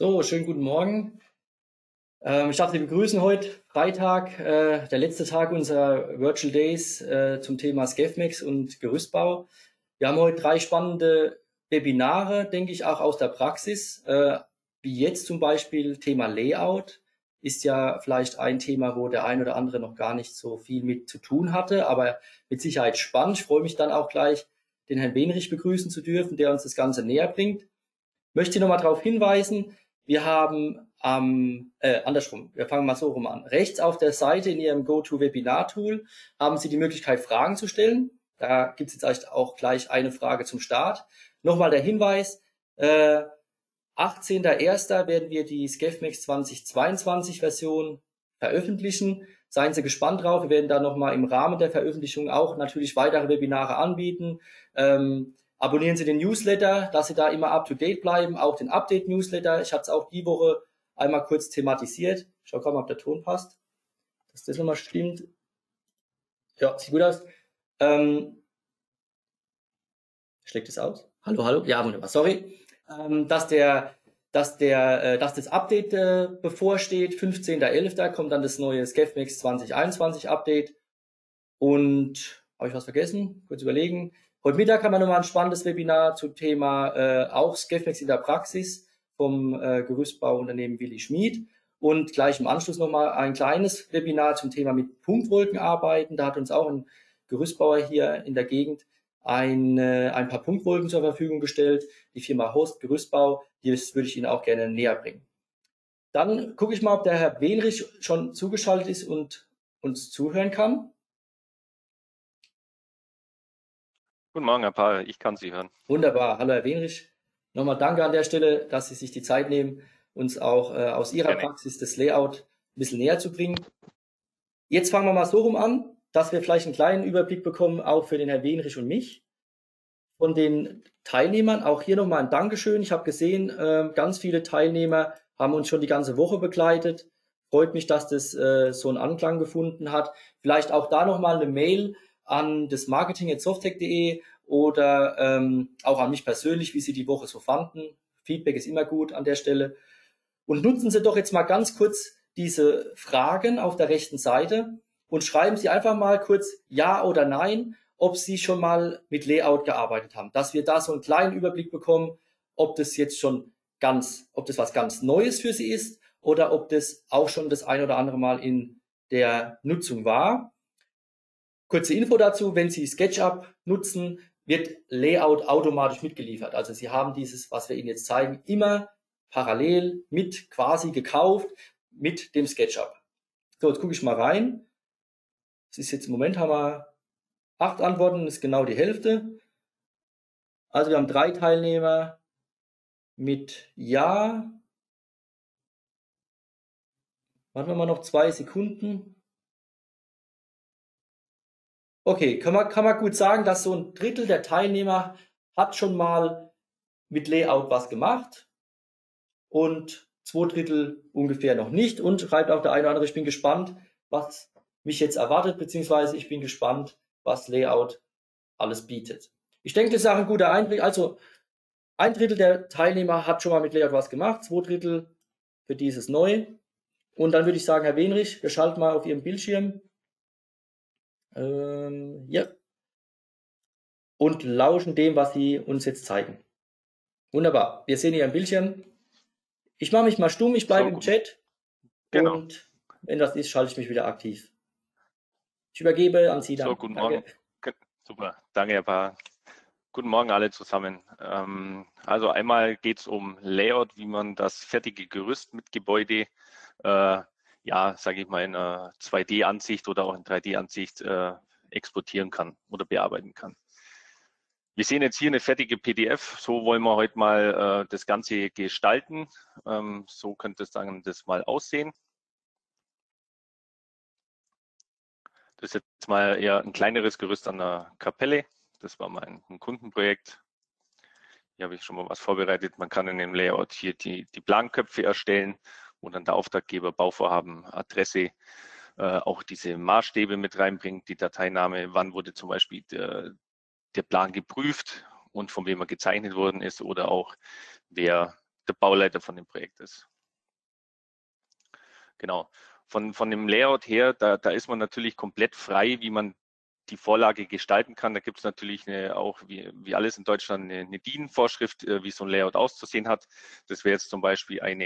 So, schönen guten Morgen. Ich darf Sie begrüßen heute, Freitag, der letzte Tag unserer Virtual Days zum Thema scaffmax und Gerüstbau. Wir haben heute drei spannende Webinare, denke ich, auch aus der Praxis, wie jetzt zum Beispiel Thema Layout. Ist ja vielleicht ein Thema, wo der ein oder andere noch gar nicht so viel mit zu tun hatte, aber mit Sicherheit spannend. Ich freue mich dann auch gleich, den Herrn Wenrich begrüßen zu dürfen, der uns das Ganze näher bringt. Möchte nochmal darauf hinweisen, wir haben andersrum, wir fangen mal so rum an. Rechts auf der Seite in Ihrem Go-To-Webinar-Tool haben Sie die Möglichkeit, Fragen zu stellen. Da gibt es jetzt auch gleich eine Frage zum Start. Nochmal der Hinweis, 18.01. werden wir die scaffmax 2022 Version veröffentlichen. Seien Sie gespannt drauf. Wir werden da nochmal im Rahmen der Veröffentlichung auch natürlich weitere Webinare anbieten. Abonnieren Sie den Newsletter, dass Sie da immer up-to-date bleiben. Auch den Update-Newsletter. Ich habe es auch die Woche einmal kurz thematisiert. Ich schaue gerade mal, ob der Ton passt. Dass das nochmal stimmt. Ja, sieht gut aus. Schlägt es aus? Hallo, hallo. Ja, wunderbar. Sorry. Dass das Update bevorsteht, 15.11. kommt dann das neue scaffmax 2021 Update. Und habe ich was vergessen? Kurz überlegen. Heute Mittag haben wir nochmal ein spannendes Webinar zum Thema auch scaffmax in der Praxis vom Gerüstbauunternehmen Willi Schmid. Und gleich im Anschluss nochmal ein kleines Webinar zum Thema mit Punktwolken arbeiten. Da hat uns auch ein Gerüstbauer hier in der Gegend ein paar Punktwolken zur Verfügung gestellt, die Firma Horst Gerüstbau, das würde ich Ihnen auch gerne näher bringen. Dann gucke ich mal, ob der Herr Wenrich schon zugeschaltet ist und uns zuhören kann. Guten Morgen, Herr Pahl, ich kann Sie hören. Wunderbar, hallo Herr Wenrich. Nochmal danke an der Stelle, dass Sie sich die Zeit nehmen, uns auch aus Ihrer Praxis das Layout ein bisschen näher zu bringen. Jetzt fangen wir mal so rum an, dass wir vielleicht einen kleinen Überblick bekommen, auch für den Herrn Wenrich und mich, von den Teilnehmern. Auch hier nochmal ein Dankeschön. Ich habe gesehen, ganz viele Teilnehmer haben uns schon die ganze Woche begleitet. Freut mich, dass das so einen Anklang gefunden hat. Vielleicht auch da nochmal eine Mail an das marketing@softtech.de oder auch an mich persönlich, wie Sie die Woche so fanden. Feedback ist immer gut an der Stelle. Und nutzen Sie doch jetzt mal ganz kurz diese Fragen auf der rechten Seite. Und schreiben Sie einfach mal kurz Ja oder Nein, ob Sie schon mal mit Layout gearbeitet haben. Dass wir da so einen kleinen Überblick bekommen, ob das jetzt schon ob das was ganz Neues für Sie ist oder ob das auch schon das ein oder andere Mal in der Nutzung war. Kurze Info dazu, wenn Sie SketchUp nutzen, wird Layout automatisch mitgeliefert. Also Sie haben dieses, was wir Ihnen jetzt zeigen, immer parallel mit quasi gekauft mit dem SketchUp. So, jetzt gucke ich mal rein. Es ist jetzt im Moment, haben wir 8 Antworten, ist genau die Hälfte. Also wir haben 3 Teilnehmer mit Ja. Warten wir mal noch 2 Sekunden. Okay, kann man gut sagen, dass so ein Drittel der Teilnehmer hat schon mal mit Layout was gemacht und 2 Drittel ungefähr noch nicht. Und schreibt auch der eine oder andere, ich bin gespannt, was mich jetzt erwartet, beziehungsweise ich bin gespannt, was Layout alles bietet. Ich denke, das ist auch ein guter Einblick. Also ein Drittel der Teilnehmer hat schon mal mit Layout was gemacht, 2 Drittel für dieses neu. Und dann würde ich sagen, Herr Wenrich, wir schalten mal auf Ihrem Bildschirm. Ja. Und lauschen dem, was Sie uns jetzt zeigen. Wunderbar, wir sehen Ihren Bildschirm. Ich mache mich mal stumm, ich bleibe im Chat. Genau. Und wenn das ist, schalte ich mich wieder aktiv. Ich übergebe an Sie dann. So, guten Morgen. Danke. Super, danke, Herr Paar. Guten Morgen alle zusammen. Also einmal geht es um Layout, wie man das fertige Gerüst mit Gebäude, ja, sage ich mal, in 2D-Ansicht oder auch in 3D-Ansicht exportieren kann oder bearbeiten kann. Wir sehen jetzt hier eine fertige PDF. So wollen wir heute mal das Ganze gestalten. So könnte es dann das mal aussehen. Das ist jetzt mal eher ein kleineres Gerüst an der Kapelle. Das war mal ein Kundenprojekt. Hier habe ich schon mal was vorbereitet. Man kann in dem Layout hier die Planköpfe erstellen, wo dann der Auftraggeber, Bauvorhaben, Adresse, auch diese Maßstäbe mit reinbringt, die Dateiname, wann wurde zum Beispiel der Plan geprüft und von wem er gezeichnet worden ist oder auch wer der Bauleiter von dem Projekt ist. Genau. Von dem Layout her, da ist man natürlich komplett frei, wie man die Vorlage gestalten kann. Da gibt es natürlich auch, wie alles in Deutschland, eine DIN-Vorschrift, wie so ein Layout auszusehen hat. Das wäre jetzt zum Beispiel ein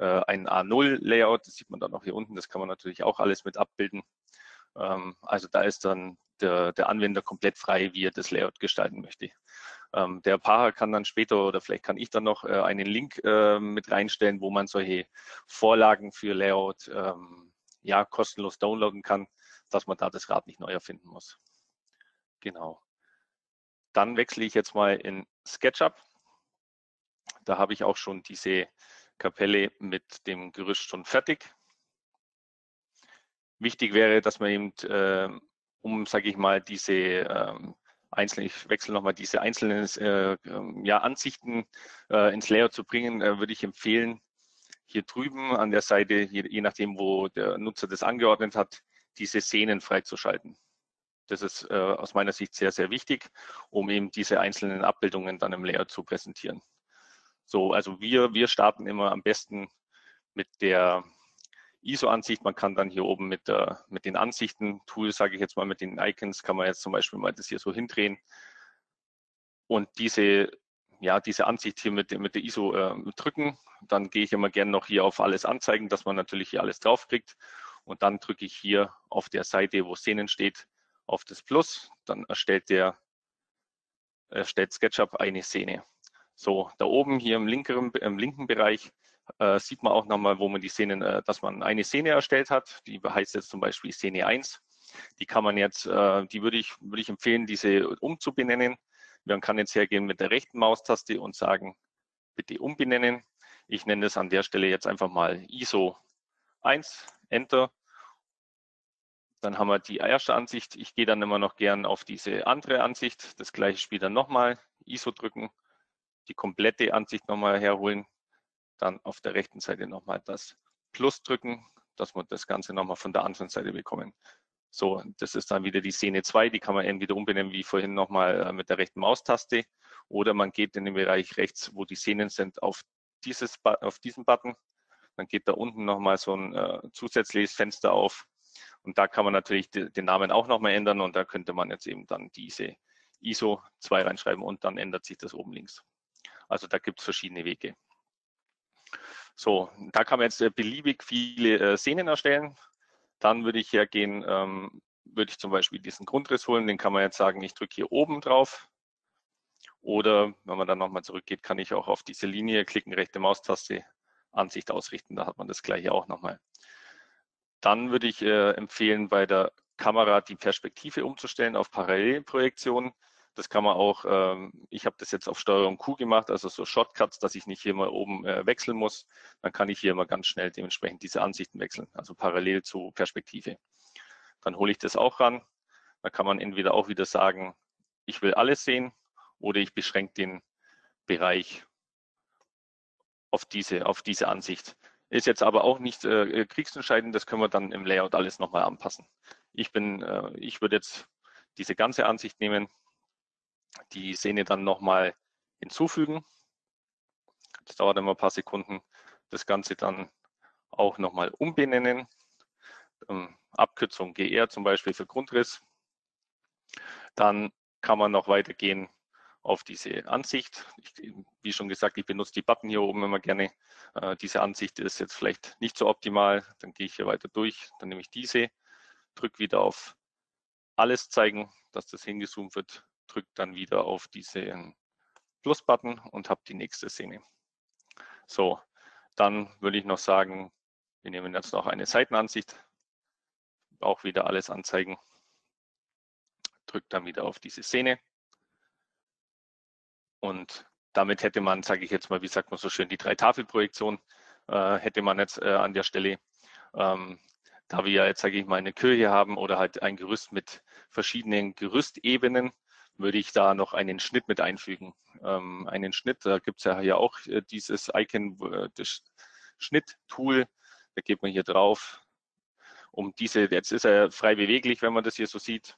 A0-Layout, das sieht man dann auch hier unten, das kann man natürlich auch alles mit abbilden. Also da ist dann der Anwender komplett frei, wie er das Layout gestalten möchte. Der Pacher kann dann später, oder vielleicht kann ich dann noch einen Link mit reinstellen, wo man solche Vorlagen für Layout ja, kostenlos downloaden kann, dass man da das Rad nicht neu erfinden muss. Genau. Dann wechsle ich jetzt mal in SketchUp. Da habe ich auch schon diese Kapelle mit dem Gerüst schon fertig. Wichtig wäre, dass man eben, sage ich mal, diese einzelnen ja, Ansichten ins Layout zu bringen, würde ich empfehlen, hier drüben an der Seite, je nachdem, wo der Nutzer das angeordnet hat, diese Szenen freizuschalten. Das ist aus meiner Sicht sehr, sehr wichtig, um eben diese einzelnen Abbildungen dann im Layout zu präsentieren. So, also wir starten immer am besten mit der ISO-Ansicht. Man kann dann hier oben mit den Ansichten-Tools, sage ich jetzt mal, mit den Icons, kann man jetzt zum Beispiel mal das hier so hindrehen und diese Ansicht hier mit der ISO drücken. Dann gehe ich immer gerne noch hier auf Alles anzeigen, dass man natürlich hier alles draufkriegt. Und dann drücke ich hier auf der Seite, wo Szenen steht, auf das Plus. Dann erstellt SketchUp eine Szene. So, da oben hier im linken Bereich sieht man auch nochmal, wo man die Szenen, dass man eine Szene erstellt hat. Die heißt jetzt zum Beispiel Szene 1. Die kann man jetzt, die würde ich empfehlen, diese umzubenennen. Man kann jetzt hergehen mit der rechten Maustaste und sagen, bitte umbenennen. Ich nenne das an der Stelle jetzt einfach mal ISO 1, Enter. Dann haben wir die erste Ansicht. Ich gehe dann immer noch gern auf diese andere Ansicht. Das gleiche Spiel dann nochmal. ISO drücken, die komplette Ansicht nochmal herholen. Dann auf der rechten Seite nochmal das Plus drücken, dass wir das Ganze nochmal von der anderen Seite bekommen. So, das ist dann wieder die Szene 2, die kann man entweder umbenennen, wie vorhin nochmal mit der rechten Maustaste, oder man geht in den Bereich rechts, wo die Szenen sind, auf diesen Button. Dann geht da unten nochmal so ein zusätzliches Fenster auf und da kann man natürlich den Namen auch nochmal ändern und da könnte man jetzt eben dann diese ISO 2 reinschreiben und dann ändert sich das oben links. Also da gibt es verschiedene Wege. So, da kann man jetzt beliebig viele Szenen erstellen. Dann würde ich hergehen, würde ich zum Beispiel diesen Grundriss holen, den kann man jetzt sagen, ich drücke hier oben drauf. Oder wenn man dann nochmal zurückgeht, kann ich auch auf diese Linie klicken, rechte Maustaste, Ansicht ausrichten, da hat man das gleiche auch nochmal. Dann würde ich empfehlen, bei der Kamera die Perspektive umzustellen auf Parallelprojektion. Das kann man auch, ich habe das jetzt auf Steuerung Q gemacht, also so Shortcuts, dass ich nicht hier mal oben wechseln muss. Dann kann ich hier mal ganz schnell dementsprechend diese Ansichten wechseln, also parallel zu Perspektive. Dann hole ich das auch ran. Dann kann man entweder auch wieder sagen, ich will alles sehen oder ich beschränke den Bereich auf diese Ansicht. Ist jetzt aber auch nicht kriegsentscheidend, das können wir dann im Layout alles nochmal anpassen. Ich würde jetzt diese ganze Ansicht nehmen, die Szene dann nochmal hinzufügen. Das dauert immer ein paar Sekunden. Das Ganze dann auch nochmal umbenennen. Abkürzung GR zum Beispiel für Grundriss. Dann kann man noch weitergehen auf diese Ansicht. Wie schon gesagt, ich benutze die Button hier oben immer gerne. Diese Ansicht ist jetzt vielleicht nicht so optimal. Dann gehe ich hier weiter durch. Dann nehme ich diese, drücke wieder auf Alles zeigen, dass das hingezoomt wird. Drücke dann wieder auf diesen Plus-Button und habe die nächste Szene. So, dann würde ich noch sagen, wir nehmen jetzt noch eine Seitenansicht, auch wieder alles anzeigen, drücke dann wieder auf diese Szene und damit hätte man, sage ich jetzt mal, wie sagt man so schön, die Drei-Tafel-Projektion hätte man jetzt an der Stelle. Da wir ja jetzt, sage ich mal, eine Kirche haben oder halt ein Gerüst mit verschiedenen Gerüstebenen, würde ich da noch einen Schnitt mit einfügen. Einen Schnitt, da gibt es ja hier auch dieses Icon, das Schnitt-Tool. Da geht man hier drauf. Jetzt ist er frei beweglich, wenn man das hier so sieht.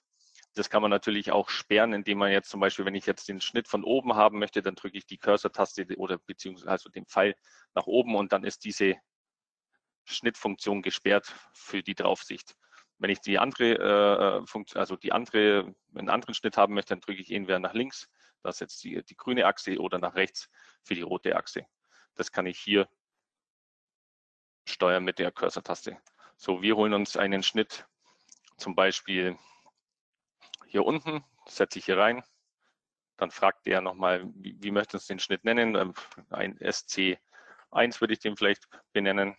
Das kann man natürlich auch sperren, indem man jetzt zum Beispiel, wenn ich jetzt den Schnitt von oben haben möchte, dann drücke ich die Cursor-Taste oder beziehungsweise also den Pfeil nach oben und dann ist diese Schnittfunktion gesperrt für die Draufsicht. Wenn ich die andere Funktion, also einen anderen Schnitt haben möchte, dann drücke ich entweder nach links, das ist jetzt die grüne Achse, oder nach rechts für die rote Achse. Das kann ich hier steuern mit der Cursor-Taste. So, wir holen uns einen Schnitt, zum Beispiel hier unten, setze ich hier rein. Dann fragt er nochmal, wie möchten Sie den Schnitt nennen? Ein SC1 würde ich den vielleicht benennen.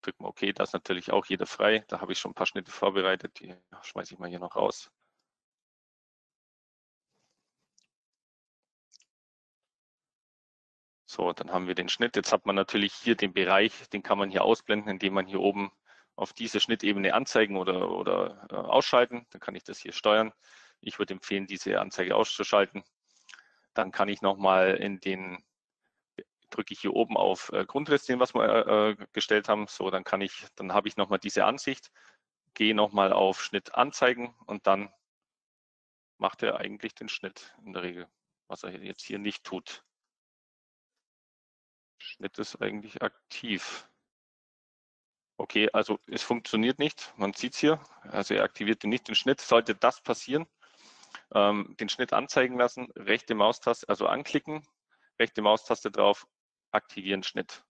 Drücken OK, da ist natürlich auch jeder frei. Da habe ich schon ein paar Schnitte vorbereitet. Die schmeiße ich mal hier noch raus. So, dann haben wir den Schnitt. Jetzt hat man natürlich hier den Bereich, den kann man hier ausblenden, indem man hier oben auf diese Schnittebene anzeigen oder ausschalten. Dann kann ich das hier steuern. Ich würde empfehlen, diese Anzeige auszuschalten. Dann kann ich nochmal in den, drücke ich hier oben auf Grundriss, den was wir gestellt haben. So, dann kann ich, dann habe ich nochmal diese Ansicht, gehe nochmal auf Schnitt anzeigen und dann macht er eigentlich den Schnitt in der Regel, was er jetzt hier nicht tut. Schnitt ist eigentlich aktiv. Okay, also es funktioniert nicht, man sieht es hier, also er aktivierte nicht den Schnitt. Sollte das passieren, den Schnitt anzeigen lassen, rechte Maustaste, also anklicken, rechte Maustaste drauf, aktivieren Schnitt.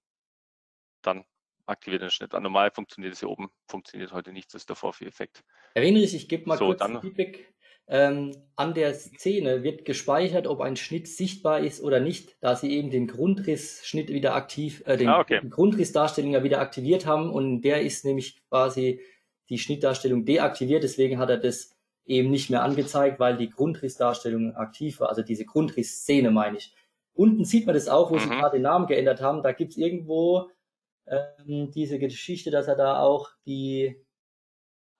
Dann aktiviert den Schnitt. Normal funktioniert es hier oben, funktioniert heute nicht, das ist der Vorführeffekt. Herr Wenrich, ich gebe mal so, kurz dann Feedback. An der Szene wird gespeichert, ob ein Schnitt sichtbar ist oder nicht, da Sie eben den Grundrissschnitt wieder aktiv, den Grundrissdarstellung ja wieder aktiviert haben und der ist nämlich quasi die Schnittdarstellung deaktiviert, deswegen hat er das eben nicht mehr angezeigt, weil die Grundrissdarstellung aktiv war, also diese Grundrissszene meine ich. Unten sieht man das auch, wo Sie gerade den Namen geändert haben, da gibt es irgendwo diese Geschichte, dass er da auch die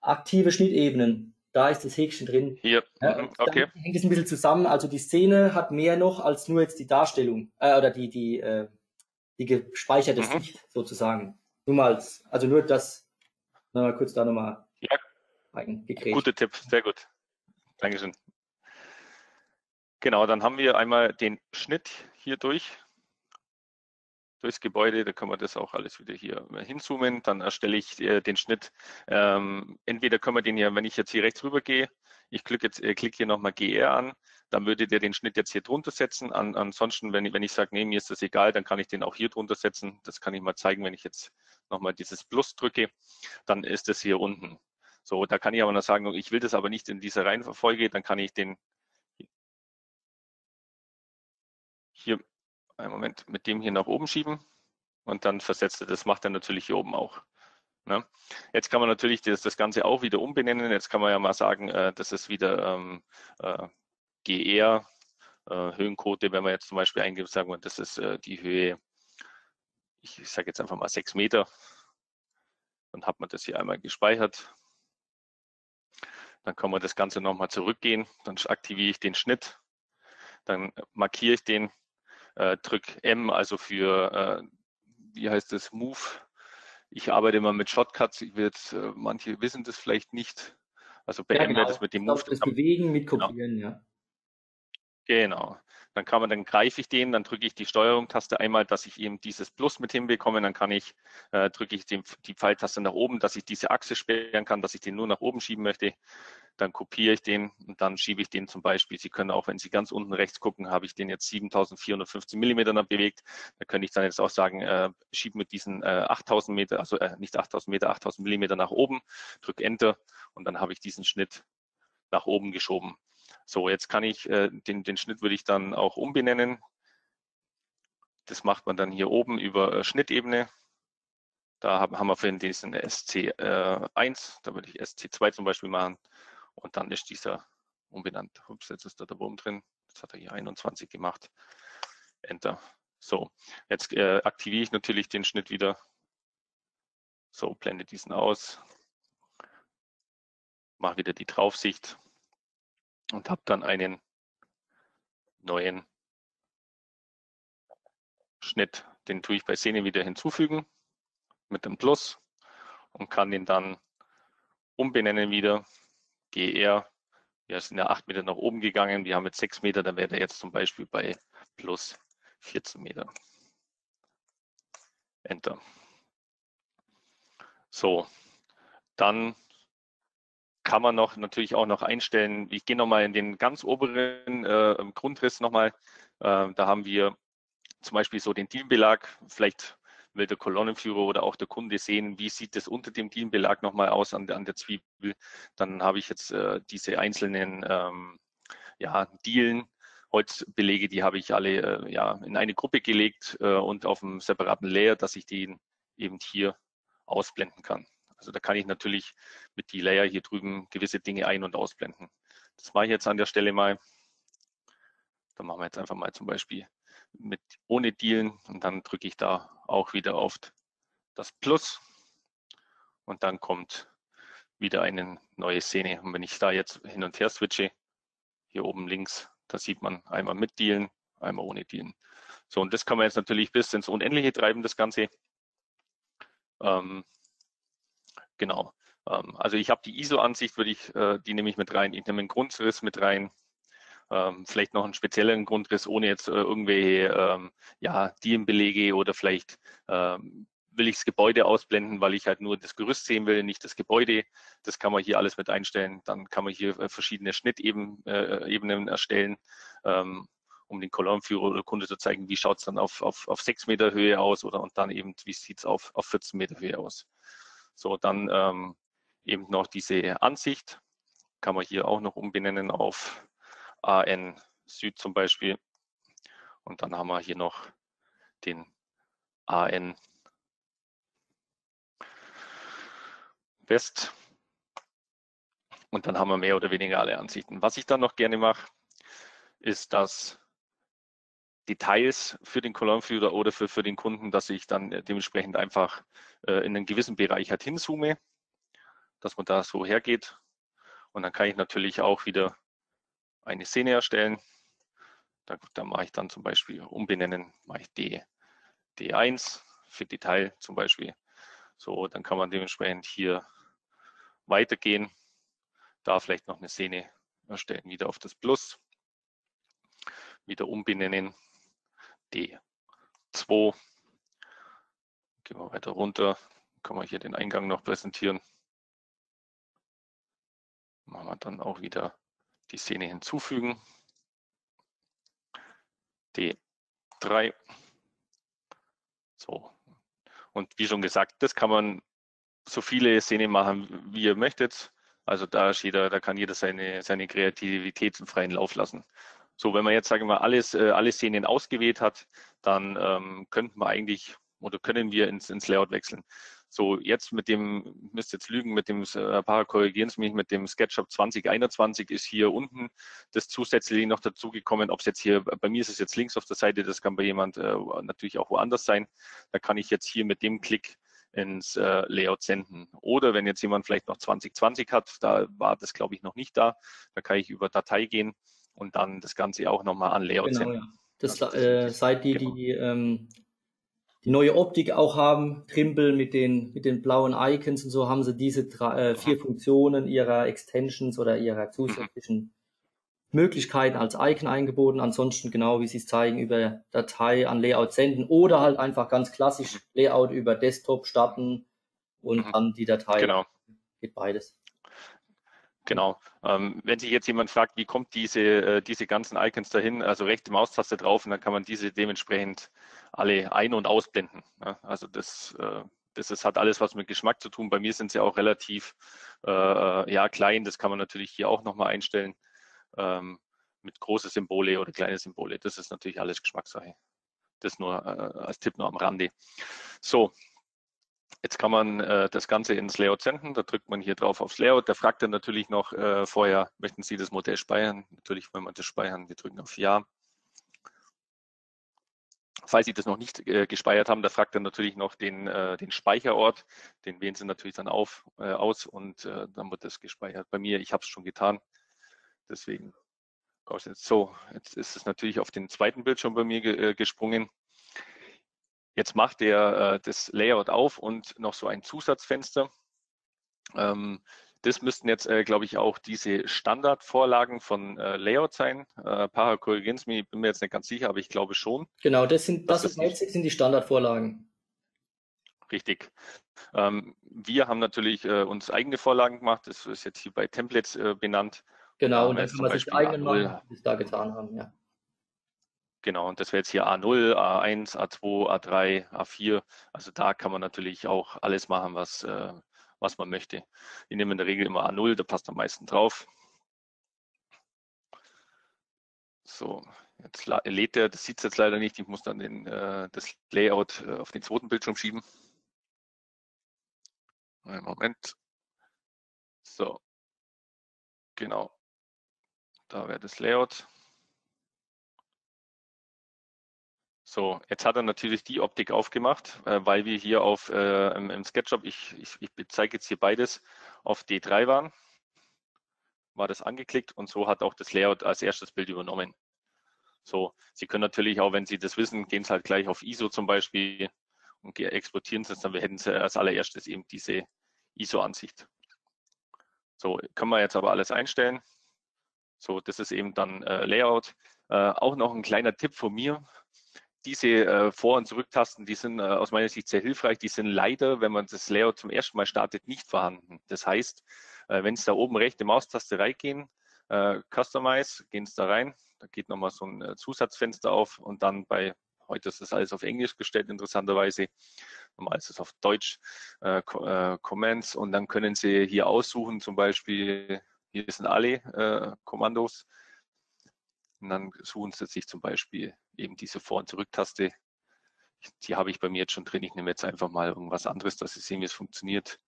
aktive Schnittebenen, da ist das Häkchen drin. Hier, ja, okay. Hängt es ein bisschen zusammen. Also die Szene hat mehr noch als nur jetzt die Darstellung oder die gespeicherte Sicht sozusagen. Nur mal als, also nur das, mal kurz da nochmal eingekriegt. Guter Tipp, sehr gut. Dankeschön. Genau, dann haben wir einmal den Schnitt hier durchs Gebäude, da können wir das auch alles wieder hier hinzoomen, dann erstelle ich den Schnitt, entweder können wir den hier, wenn ich jetzt hier rechts rüber gehe, ich klicke hier nochmal GR an, dann würde der den Schnitt jetzt hier drunter setzen, ansonsten, wenn ich sage, nee, mir ist das egal, dann kann ich den auch hier drunter setzen, das kann ich mal zeigen, wenn ich jetzt nochmal dieses Plus drücke, dann ist das hier unten. So, da kann ich aber noch sagen, ich will das aber nicht in dieser Reihenfolge, dann kann ich den hier einen Moment, mit dem hier nach oben schieben und dann versetzt er, das macht er natürlich hier oben auch. Ne? Jetzt kann man natürlich das Ganze auch wieder umbenennen, jetzt kann man ja mal sagen, das ist wieder GR, Höhenquote, wenn man jetzt zum Beispiel eingibt, sagen wir, das ist die Höhe, ich sage jetzt einfach mal 6 Meter, dann hat man das hier einmal gespeichert. Dann kann man das Ganze nochmal zurückgehen, dann aktiviere ich den Schnitt, dann markiere ich den, drück M, also für, wie heißt das, Move. Ich arbeite immer mit Shortcuts, manche wissen das vielleicht nicht. Also bei ja, M wäre das mit dem Move. Das Bewegen mit Kopieren, genau. Ja. Genau. Dann kann man, dann greife ich den, dann drücke ich die Steuerung-Taste einmal, dass ich eben dieses Plus mit hinbekomme. Dann kann ich, drücke ich die Pfeiltaste nach oben, dass ich diese Achse sperren kann, dass ich den nur nach oben schieben möchte. Dann kopiere ich den und dann schiebe ich den zum Beispiel. Sie können auch, wenn Sie ganz unten rechts gucken, habe ich den jetzt 7450 mm bewegt. Da könnte ich dann jetzt auch sagen, schiebe mit diesen 8000 Meter, also nicht 8000 Meter, 8000 mm nach oben, drücke Enter und dann habe ich diesen Schnitt nach oben geschoben. So, jetzt kann ich, den Schnitt würde ich dann auch umbenennen. Das macht man dann hier oben über Schnittebene. Da haben wir vorhin diesen SC1, da würde ich SC2 zum Beispiel machen. Und dann ist dieser umbenannt. Ups, jetzt ist da oben drin. Jetzt hat er hier 21 gemacht. Enter. So, jetzt aktiviere ich natürlich den Schnitt wieder. So, blende diesen aus. Mache wieder die Draufsicht. Und habe dann einen neuen Schnitt. Den tue ich bei Szene wieder hinzufügen mit dem Plus und kann den dann umbenennen wieder. GR. Wir sind ja 8 Meter nach oben gegangen, wir haben jetzt 6 Meter, dann wäre der jetzt zum Beispiel bei plus 14 Meter. Enter. So, dann kann man noch natürlich auch noch einstellen. Ich gehe nochmal in den ganz oberen Grundriss nochmal. Da haben wir zum Beispiel so den Dielenbelag. Vielleicht will der Kolonnenführer oder auch der Kunde sehen, wie sieht es unter dem Dielenbelag nochmal aus an der Zwiebel. Dann habe ich jetzt diese einzelnen Dielen. Holzbelege, die habe ich alle in eine Gruppe gelegt und auf einem separaten Layer, dass ich die eben hier ausblenden kann. Also da kann ich natürlich mit die Layer hier drüben gewisse Dinge ein- und ausblenden. Das mache ich jetzt an der Stelle mal. Da machen wir jetzt einfach mal zum Beispiel ohne Dielen und dann drücke ich da auch wieder auf das Plus und dann kommt wieder eine neue Szene. Und wenn ich da jetzt hin und her switche, hier oben links, da sieht man einmal mit Dielen, einmal ohne Dielen. So, und das kann man jetzt natürlich bis ins Unendliche treiben, das Ganze. Also ich habe die ISO-Ansicht, die nehme ich mit rein. Ich nehme einen Grundriss mit rein, vielleicht noch einen speziellen Grundriss, ohne jetzt irgendwelche Dielenbelege oder vielleicht will ich das Gebäude ausblenden, weil ich halt nur das Gerüst sehen will, nicht das Gebäude. Das kann man hier alles mit einstellen. Dann kann man hier verschiedene Schnittebenen erstellen, um den Kolonnenführer oder Kunde zu zeigen, wie schaut es dann auf 6 Meter Höhe aus und dann eben, wie sieht es auf 14 Meter Höhe aus. So, dann eben noch diese Ansicht. Kann man hier auch noch umbenennen auf AN Süd zum Beispiel. Und dann haben wir hier noch den AN West. Und dann haben wir mehr oder weniger alle Ansichten. Was ich dann noch gerne mache, ist, dass Details für den Kolonnenführer oder für den Kunden, dass ich dann dementsprechend einfach in einen gewissen Bereich halt hinzoome, dass man da so hergeht. Und dann kann ich natürlich auch wieder eine Szene erstellen. Da mache ich dann zum Beispiel umbenennen, mache ich D1 für Detail zum Beispiel. So, dann kann man dementsprechend hier weitergehen, da vielleicht noch eine Szene erstellen, wieder auf das Plus, wieder umbenennen, D2, gehen wir weiter runter, kann man hier den Eingang noch präsentieren, machen wir dann auch wieder die Szene hinzufügen, D3, so. Und wie schon gesagt, das kann man so viele Szenen machen, wie ihr möchtet. Also da kann jeder seine Kreativität zum freien Lauf lassen. So, wenn man jetzt, sagen wir mal, alle Szenen ausgewählt hat, dann können wir ins Layout wechseln. So, jetzt mit dem SketchUp 2021 ist hier unten das zusätzliche noch dazugekommen. Ob es jetzt hier, bei mir ist es jetzt links auf der Seite, das kann bei jemand natürlich auch woanders sein. Da kann ich jetzt hier mit dem Klick ins Layout senden. Oder wenn jetzt jemand vielleicht noch 2020 hat, da war das, glaube ich, noch nicht da, da kann ich über Datei gehen und dann das Ganze auch nochmal an Layout senden. Ja. Die neue Optik auch haben, Trimble mit den blauen Icons und so, haben sie diese 4 Funktionen ihrer Extensions oder ihrer zusätzlichen Möglichkeiten als Icon eingebunden. Ansonsten genau, wie sie es zeigen, über Datei an Layout senden oder halt einfach ganz klassisch Layout über Desktop starten und dann die Datei. Genau. Geht beides. Genau. Wenn sich jetzt jemand fragt, wie kommt diese ganzen Icons dahin, also rechte Maustaste drauf und dann kann man diese dementsprechend alle ein- und ausblenden. Ja, also das hat alles was mit Geschmack zu tun. Bei mir sind sie auch relativ klein. Das kann man natürlich hier auch nochmal einstellen mit große Symbole oder kleine Symbole. Das ist natürlich alles Geschmackssache. Das nur als Tipp nur am Rande. So. Jetzt kann man das Ganze ins Layout senden, da drückt man hier drauf aufs Layout, da fragt er natürlich noch vorher, möchten Sie das Modell speichern? Natürlich wollen wir das speichern, wir drücken auf Ja. Falls Sie das noch nicht gespeichert haben, da fragt er natürlich noch den Speicherort, den wählen Sie natürlich dann aus und dann wird das gespeichert. Bei mir, ich habe es schon getan, deswegen. So, jetzt ist es natürlich auf den zweiten Bildschirm bei mir gesprungen. Jetzt macht er das Layout auf und noch so ein Zusatzfenster. Das müssten jetzt, glaube ich, auch diese Standardvorlagen von Layout sein. Paha, korrigieren Sie mich, bin mir jetzt nicht ganz sicher, aber ich glaube schon. Genau, das sind die Standardvorlagen. Richtig. Wir haben natürlich uns eigene Vorlagen gemacht. Das ist jetzt hier bei Templates benannt. Genau, und dann kann man sich eigenen machen, die es da getan haben, ja. Genau, und das wäre jetzt hier A0, A1, A2, A3, A4. Also da kann man natürlich auch alles machen, was man möchte. Wir nehmen in der Regel immer A0, da passt am meisten drauf. So, jetzt lädt er, das sieht es jetzt leider nicht, ich muss dann das Layout auf den zweiten Bildschirm schieben. Einen Moment. So, genau, da wäre das Layout. So, jetzt hat er natürlich die Optik aufgemacht, weil wir hier auf im SketchUp, ich zeige jetzt hier beides, auf D3 waren, war das angeklickt und so hat auch das Layout als erstes Bild übernommen. So, Sie können natürlich auch, wenn Sie das wissen, gehen Sie halt gleich auf ISO zum Beispiel und exportieren Sie es, dann hätten Sie als allererstes eben diese ISO-Ansicht. So, können wir jetzt aber alles einstellen. So, das ist eben dann Layout. Auch noch ein kleiner Tipp von mir. Diese Vor- und Zurücktasten, die sind aus meiner Sicht sehr hilfreich. Die sind leider, wenn man das Layout zum ersten Mal startet, nicht vorhanden. Das heißt, wenn Sie da oben rechte Maustaste reingehen, Customize, gehen Sie da rein, da geht nochmal so ein Zusatzfenster auf und dann bei, heute ist das alles auf Englisch gestellt, interessanterweise, normal ist es auf Deutsch, Commands, und dann können Sie hier aussuchen, zum Beispiel, hier sind alle Kommandos. Und dann suchen Sie sich zum Beispiel eben diese Vor- und Zurücktaste. Die habe ich bei mir jetzt schon drin. Ich nehme jetzt einfach mal irgendwas anderes, dass Sie sehen, wie es funktioniert.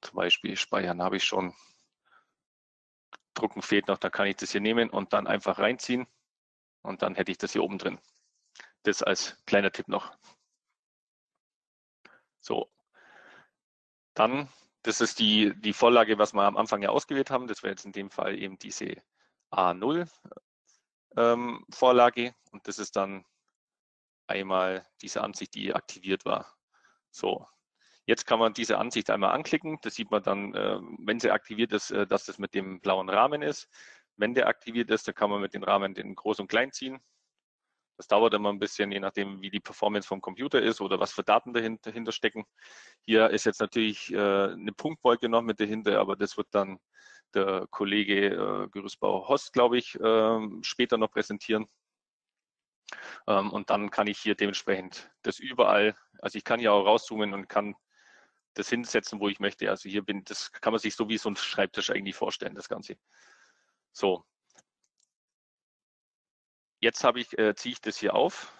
Zum Beispiel speichern habe ich schon. Drucken fehlt noch, da kann ich das hier nehmen und dann einfach reinziehen. Und dann hätte ich das hier oben drin. Das als kleiner Tipp noch. So, dann, das ist die Vorlage, was wir am Anfang ja ausgewählt haben. Das wäre jetzt in dem Fall eben diese A0. Vorlage, und das ist dann einmal diese Ansicht, die aktiviert war. So, jetzt kann man diese Ansicht einmal anklicken. Das sieht man dann, wenn sie aktiviert ist, dass das mit dem blauen Rahmen ist. Wenn der aktiviert ist, dann kann man mit dem Rahmen den Groß und Klein ziehen. Das dauert immer ein bisschen, je nachdem, wie die Performance vom Computer ist oder was für Daten dahinter stecken. Hier ist jetzt natürlich eine Punktwolke noch mit dahinter, aber das wird dann der Kollege Gerüstbau Horst, glaube ich, später noch präsentieren. Und dann kann ich hier dementsprechend das überall, also ich kann hier auch rauszoomen und kann das hinsetzen, wo ich möchte. Also hier bin, das kann man sich so wie so ein Schreibtisch eigentlich vorstellen, das Ganze. So. Jetzt ziehe ich das hier auf.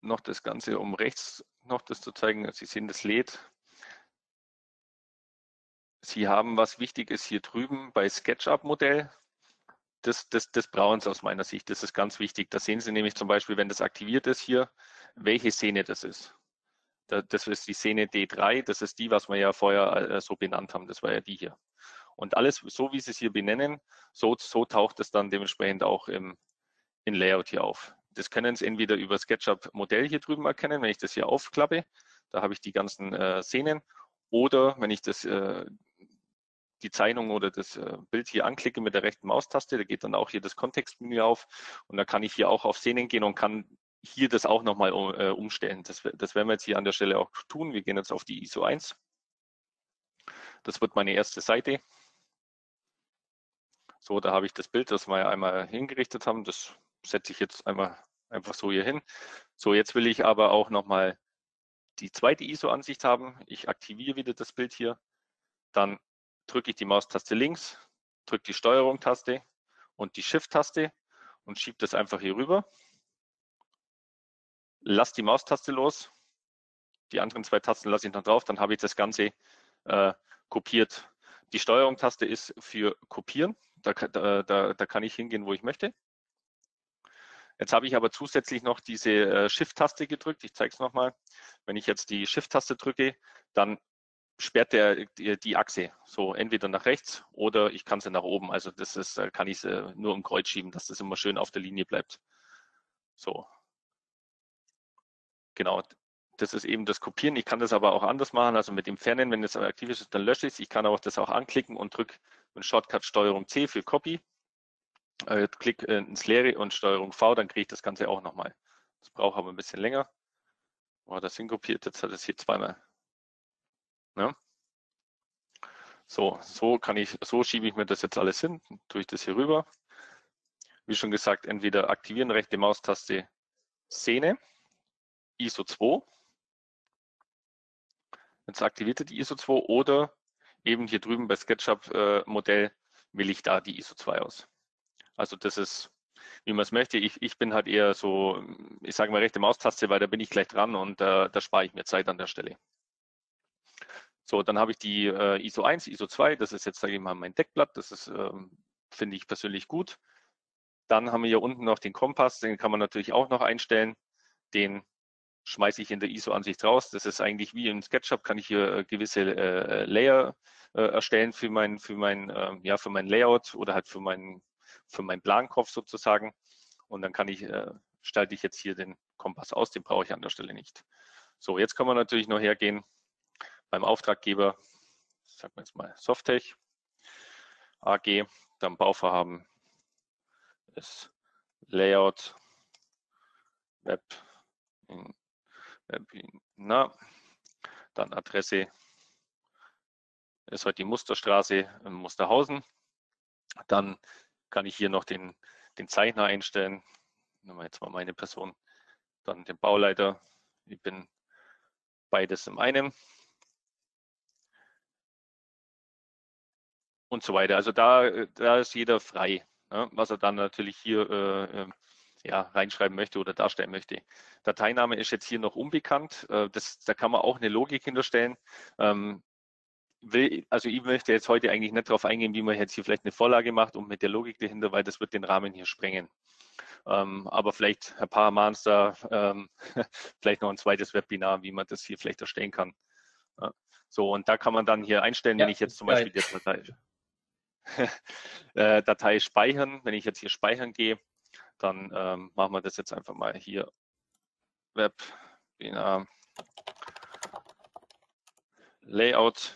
Noch das Ganze, um rechts noch das zu zeigen. Sie sehen, das lädt. Sie haben, was wichtig ist, hier drüben bei SketchUp-Modell, das brauchen Sie aus meiner Sicht, das ist ganz wichtig. Da sehen Sie nämlich zum Beispiel, wenn das aktiviert ist hier, welche Szene das ist. Das ist die Szene D3, das ist die, was wir ja vorher so benannt haben, das war ja die hier. Und alles, so wie Sie es hier benennen, so taucht es dann dementsprechend auch im Layout hier auf. Das können Sie entweder über SketchUp-Modell hier drüben erkennen, wenn ich das hier aufklappe, da habe ich die ganzen Szenen, oder wenn ich die Zeichnung oder das Bild hier anklicke mit der rechten Maustaste, da geht dann auch hier das Kontextmenü auf und da kann ich hier auch auf Szenen gehen und kann hier das auch nochmal umstellen. Das werden wir jetzt hier an der Stelle auch tun. Wir gehen jetzt auf die ISO 1. Das wird meine erste Seite. So, da habe ich das Bild, das wir einmal hingerichtet haben. Das setze ich jetzt einmal einfach so hier hin. So, jetzt will ich aber auch nochmal die zweite ISO-Ansicht haben. Ich aktiviere wieder das Bild hier. Dann drücke ich die Maustaste links, drücke die Steuerung-Taste und die Shift-Taste und schiebe das einfach hier rüber. Lasse die Maustaste los, die anderen zwei Tasten lasse ich dann drauf, dann habe ich das Ganze kopiert. Die Steuerung-Taste ist für Kopieren, da kann ich hingehen, wo ich möchte. Jetzt habe ich aber zusätzlich noch diese Shift-Taste gedrückt, ich zeige es nochmal. Wenn ich jetzt die Shift-Taste drücke, dann sperrt die Achse, so entweder nach rechts oder ich kann sie nach oben. Also kann ich sie nur im Kreuz schieben, dass das immer schön auf der Linie bleibt. So, genau, Das ist eben das Kopieren. Ich kann das aber auch anders machen, also mit dem Fernen, wenn das aktiv ist, dann lösche ich es. Ich kann auch das auch anklicken und drücke mit Shortcut Steuerung C für Copy, Klick ins Leere und Steuerung V, dann kriege ich das Ganze auch nochmal. Das braucht aber ein bisschen länger. War das hinkopiert, jetzt hat es hier zweimal. Ja. So schiebe ich mir das jetzt alles hin, tue ich das hier rüber. Wie schon gesagt, entweder aktivieren, rechte Maustaste, Szene, ISO 2. Jetzt aktiviert ihr die ISO 2 oder eben hier drüben bei SketchUp-Modell wähle ich da die ISO 2 aus. Also das ist, wie man es möchte. Ich bin halt eher so, ich sage mal rechte Maustaste, weil da bin ich gleich dran und da spare ich mir Zeit an der Stelle. So, dann habe ich die ISO 1, ISO 2, das ist jetzt, sage ich mal, mein Deckblatt, das ist, finde ich persönlich gut. Dann haben wir hier unten noch den Kompass, den kann man natürlich auch noch einstellen. Den schmeiße ich in der ISO-Ansicht raus. Das ist eigentlich wie im SketchUp, kann ich hier gewisse Layer erstellen für mein Layout oder halt für meinen Plankopf sozusagen. Und dann kann ich, stalte ich jetzt hier den Kompass aus, den brauche ich an der Stelle nicht. So, jetzt kann man natürlich noch hergehen beim Auftraggeber, sagen wir jetzt mal Softtech AG, dann Bauvorhaben ist Layout dann Adresse ist heute die Musterstraße in Musterhausen. Dann kann ich hier noch den Zeichner einstellen, nehmen wir jetzt mal meine Person, dann den Bauleiter, ich bin beides in einem und so weiter. Also da ist jeder frei, ne, was er dann natürlich hier reinschreiben möchte oder darstellen möchte. Dateiname ist jetzt hier noch unbekannt. Da kann man auch eine Logik hinterstellen. Also ich möchte jetzt heute eigentlich nicht darauf eingehen, wie man jetzt hier vielleicht eine Vorlage macht und mit der Logik dahinter, weil das wird den Rahmen hier sprengen. Aber vielleicht, Herr Pahamans, da vielleicht noch ein zweites Webinar, wie man das hier vielleicht erstellen kann. Ja. So, und da kann man dann hier einstellen, wenn ich jetzt zum Beispiel die Datei speichern, wenn ich jetzt hier speichern gehe, dann machen wir das jetzt einfach mal hier. Webinar Layout.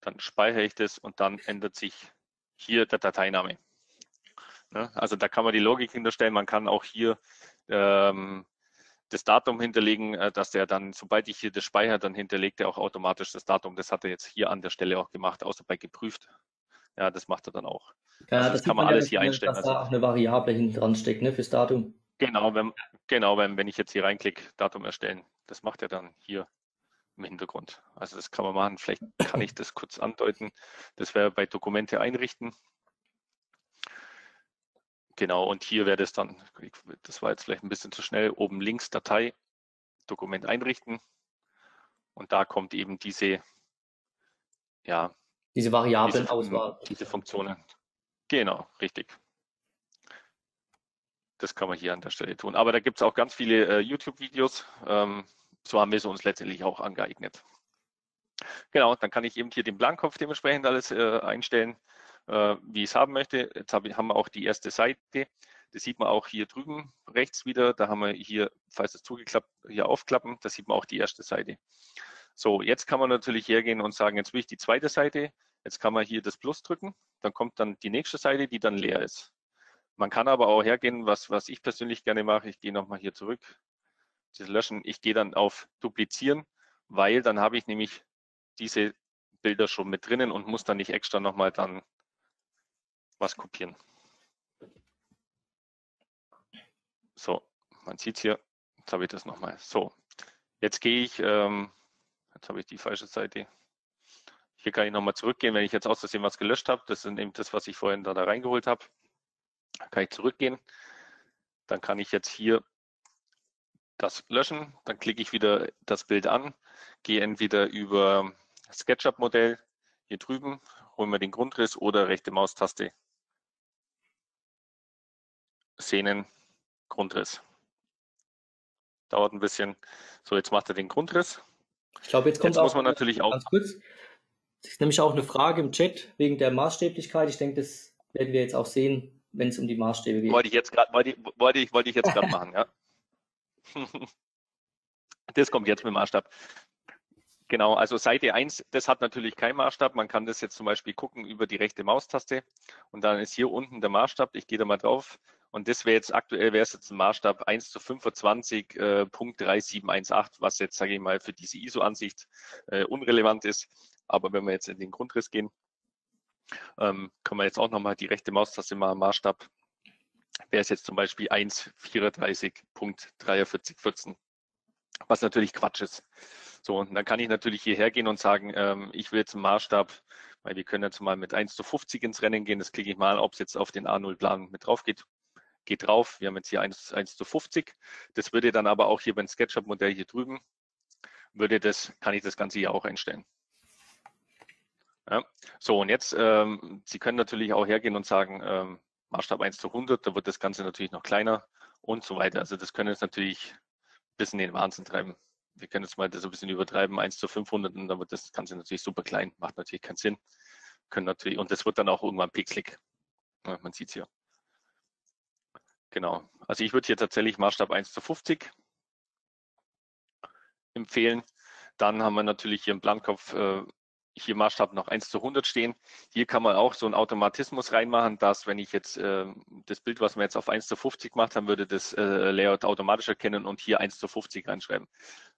Dann speichere ich das und dann ändert sich hier der Dateiname. Ne? Also da kann man die Logik hinterstellen. Man kann auch hier das Datum hinterlegen, dass der dann, sobald ich hier das speichere, dann hinterlegt er auch automatisch das Datum. Das hat er jetzt hier an der Stelle auch gemacht, außer bei geprüft. Ja, das macht er dann auch. Ja, also das kann man alles hier einstellen. Dass da auch eine Variable hinten dran steckt, ne, fürs Datum. Genau, wenn ich jetzt hier reinklicke, Datum erstellen, das macht er dann hier im Hintergrund. Also das kann man machen. Vielleicht kann ich das kurz andeuten. Das wäre bei Dokumente einrichten. Genau, und hier wäre das dann, das war jetzt vielleicht ein bisschen zu schnell, oben links Datei, Dokument einrichten. Und da kommt eben diese Variablenauswahl. Diese Funktionen. Genau, richtig. Das kann man hier an der Stelle tun. Aber da gibt es auch ganz viele YouTube-Videos. So haben wir es uns letztendlich auch angeeignet. Genau, dann kann ich eben hier den Blankkopf dementsprechend alles einstellen, wie ich es haben möchte. Jetzt haben wir auch die erste Seite. Das sieht man auch hier drüben rechts wieder. Da haben wir hier, falls es zugeklappt, hier aufklappen. Da sieht man auch die erste Seite. So, jetzt kann man natürlich hergehen und sagen, jetzt will ich die zweite Seite. Jetzt kann man hier das Plus drücken, dann kommt dann die nächste Seite, die dann leer ist. Man kann aber auch hergehen, was ich persönlich gerne mache, ich gehe nochmal hier zurück, das Löschen, ich gehe dann auf Duplizieren, weil dann habe ich nämlich diese Bilder schon mit drinnen und muss dann nicht extra nochmal dann was kopieren. So, man sieht es hier, jetzt habe ich das nochmal. So, jetzt gehe ich, jetzt habe ich die falsche Seite. Hier kann ich nochmal zurückgehen, wenn ich jetzt aus Versehen was gelöscht habe. Das sind eben das, was ich vorhin da reingeholt habe. Da kann ich zurückgehen. Dann kann ich jetzt hier das löschen. Dann klicke ich wieder das Bild an, gehe entweder über SketchUp-Modell hier drüben, holen wir den Grundriss oder rechte Maustaste. Szenen, Grundriss. Dauert ein bisschen. So, jetzt macht er den Grundriss. Ich glaube, jetzt kommt jetzt auch, muss man natürlich auch. Ganz kurz. Das ist nämlich auch eine Frage im Chat wegen der Maßstäblichkeit. Ich denke, das werden wir jetzt auch sehen, wenn es um die Maßstäbe geht. Wollte ich jetzt gerade machen, ja. Das kommt jetzt mit Maßstab. Genau, also Seite 1, das hat natürlich keinen Maßstab. Man kann das jetzt zum Beispiel gucken über die rechte Maustaste und dann ist hier unten der Maßstab. Ich gehe da mal drauf und das wäre jetzt aktuell, wäre es jetzt ein Maßstab 1:25.3718, was jetzt, sage ich mal, für diese ISO-Ansicht unrelevant ist. Aber wenn wir jetzt in den Grundriss gehen, können wir jetzt auch nochmal die rechte Maustaste mal am Maßstab. Wäre es jetzt zum Beispiel 1:34.4314, was natürlich Quatsch ist. So, und dann kann ich natürlich hierher gehen und sagen, ich will jetzt einen Maßstab, weil wir können jetzt mal mit 1:50 ins Rennen gehen. Das klicke ich mal an, ob es jetzt auf den A0-Plan mit drauf geht. Geht drauf, wir haben jetzt hier 1:50. Das würde dann aber auch hier beim SketchUp-Modell hier drüben, würde das, kann ich das Ganze hier auch einstellen. Ja. So, und jetzt, Sie können natürlich auch hergehen und sagen, Maßstab 1:100, da wird das Ganze natürlich noch kleiner und so weiter. Also das können jetzt natürlich ein bisschen den Wahnsinn treiben. Wir können jetzt mal das ein bisschen übertreiben, 1:500, und dann wird das Ganze natürlich super klein, macht natürlich keinen Sinn. Können natürlich, und das wird dann auch irgendwann pixelig. Ja, man sieht es hier. Genau, also ich würde hier tatsächlich Maßstab 1:50 empfehlen. Dann haben wir natürlich hier im Plankopf hier Maßstab noch 1:100 stehen. Hier kann man auch so einen Automatismus reinmachen, dass wenn ich jetzt das Bild, was wir jetzt auf 1:50 gemacht haben, würde das Layout automatisch erkennen und hier 1:50 reinschreiben.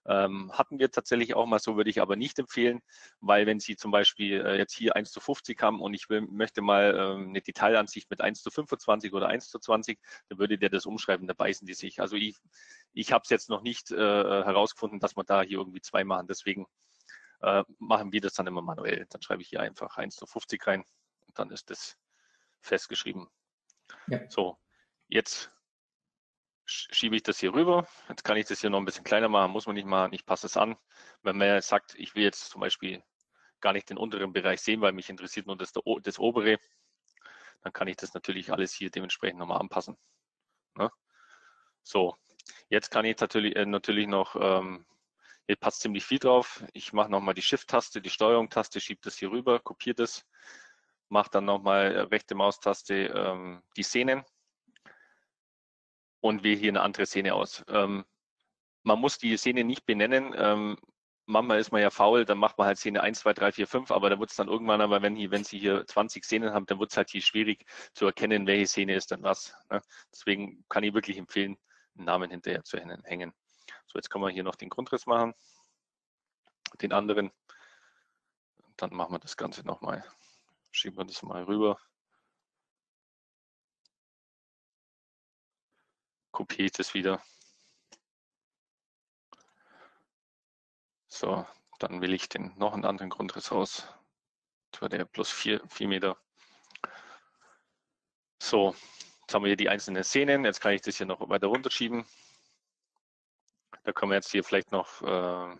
Hatten wir tatsächlich auch mal so, würde ich aber nicht empfehlen, weil wenn Sie zum Beispiel jetzt hier 1:50 haben und ich möchte mal eine Detailansicht mit 1:25 oder 1:20, dann würde der das umschreiben, da beißen die sich. Also ich habe es jetzt noch nicht herausgefunden, dass man da hier irgendwie zwei machen, deswegen machen wir das dann immer manuell. Dann schreibe ich hier einfach 1:50 rein und dann ist das festgeschrieben. Ja. So, jetzt schiebe ich das hier rüber. Jetzt kann ich das hier noch ein bisschen kleiner machen, muss man nicht machen, ich passe es an. Wenn man sagt, ich will jetzt zum Beispiel gar nicht den unteren Bereich sehen, weil mich interessiert nur das obere, dann kann ich das natürlich alles hier dementsprechend nochmal anpassen. Ne? So, jetzt kann ich natürlich noch... Hier passt ziemlich viel drauf. Ich mache nochmal die Shift-Taste, die Steuerung-Taste, schiebe das hier rüber, kopiere das, mache dann nochmal rechte Maustaste die Szenen und wähle hier eine andere Szene aus. Man muss die Szene nicht benennen. Manchmal ist man ja faul, dann macht man halt Szene 1, 2, 3, 4, 5, aber da wird es dann irgendwann, aber wenn Sie hier 20 Szenen haben, dann wird es halt hier schwierig zu erkennen, welche Szene ist dann was. Ne? Deswegen kann ich wirklich empfehlen, einen Namen hinterher zu hängen. So, jetzt können wir hier noch den Grundriss machen, den anderen. Dann machen wir das Ganze nochmal, schieben wir das mal rüber. Kopiere ich das wieder. So, dann will ich den noch einen anderen Grundriss raus. Das war der plus 4 Meter. So, jetzt haben wir hier die einzelnen Szenen. Jetzt kann ich das hier noch weiter runterschieben. Da können wir jetzt hier vielleicht noch ja,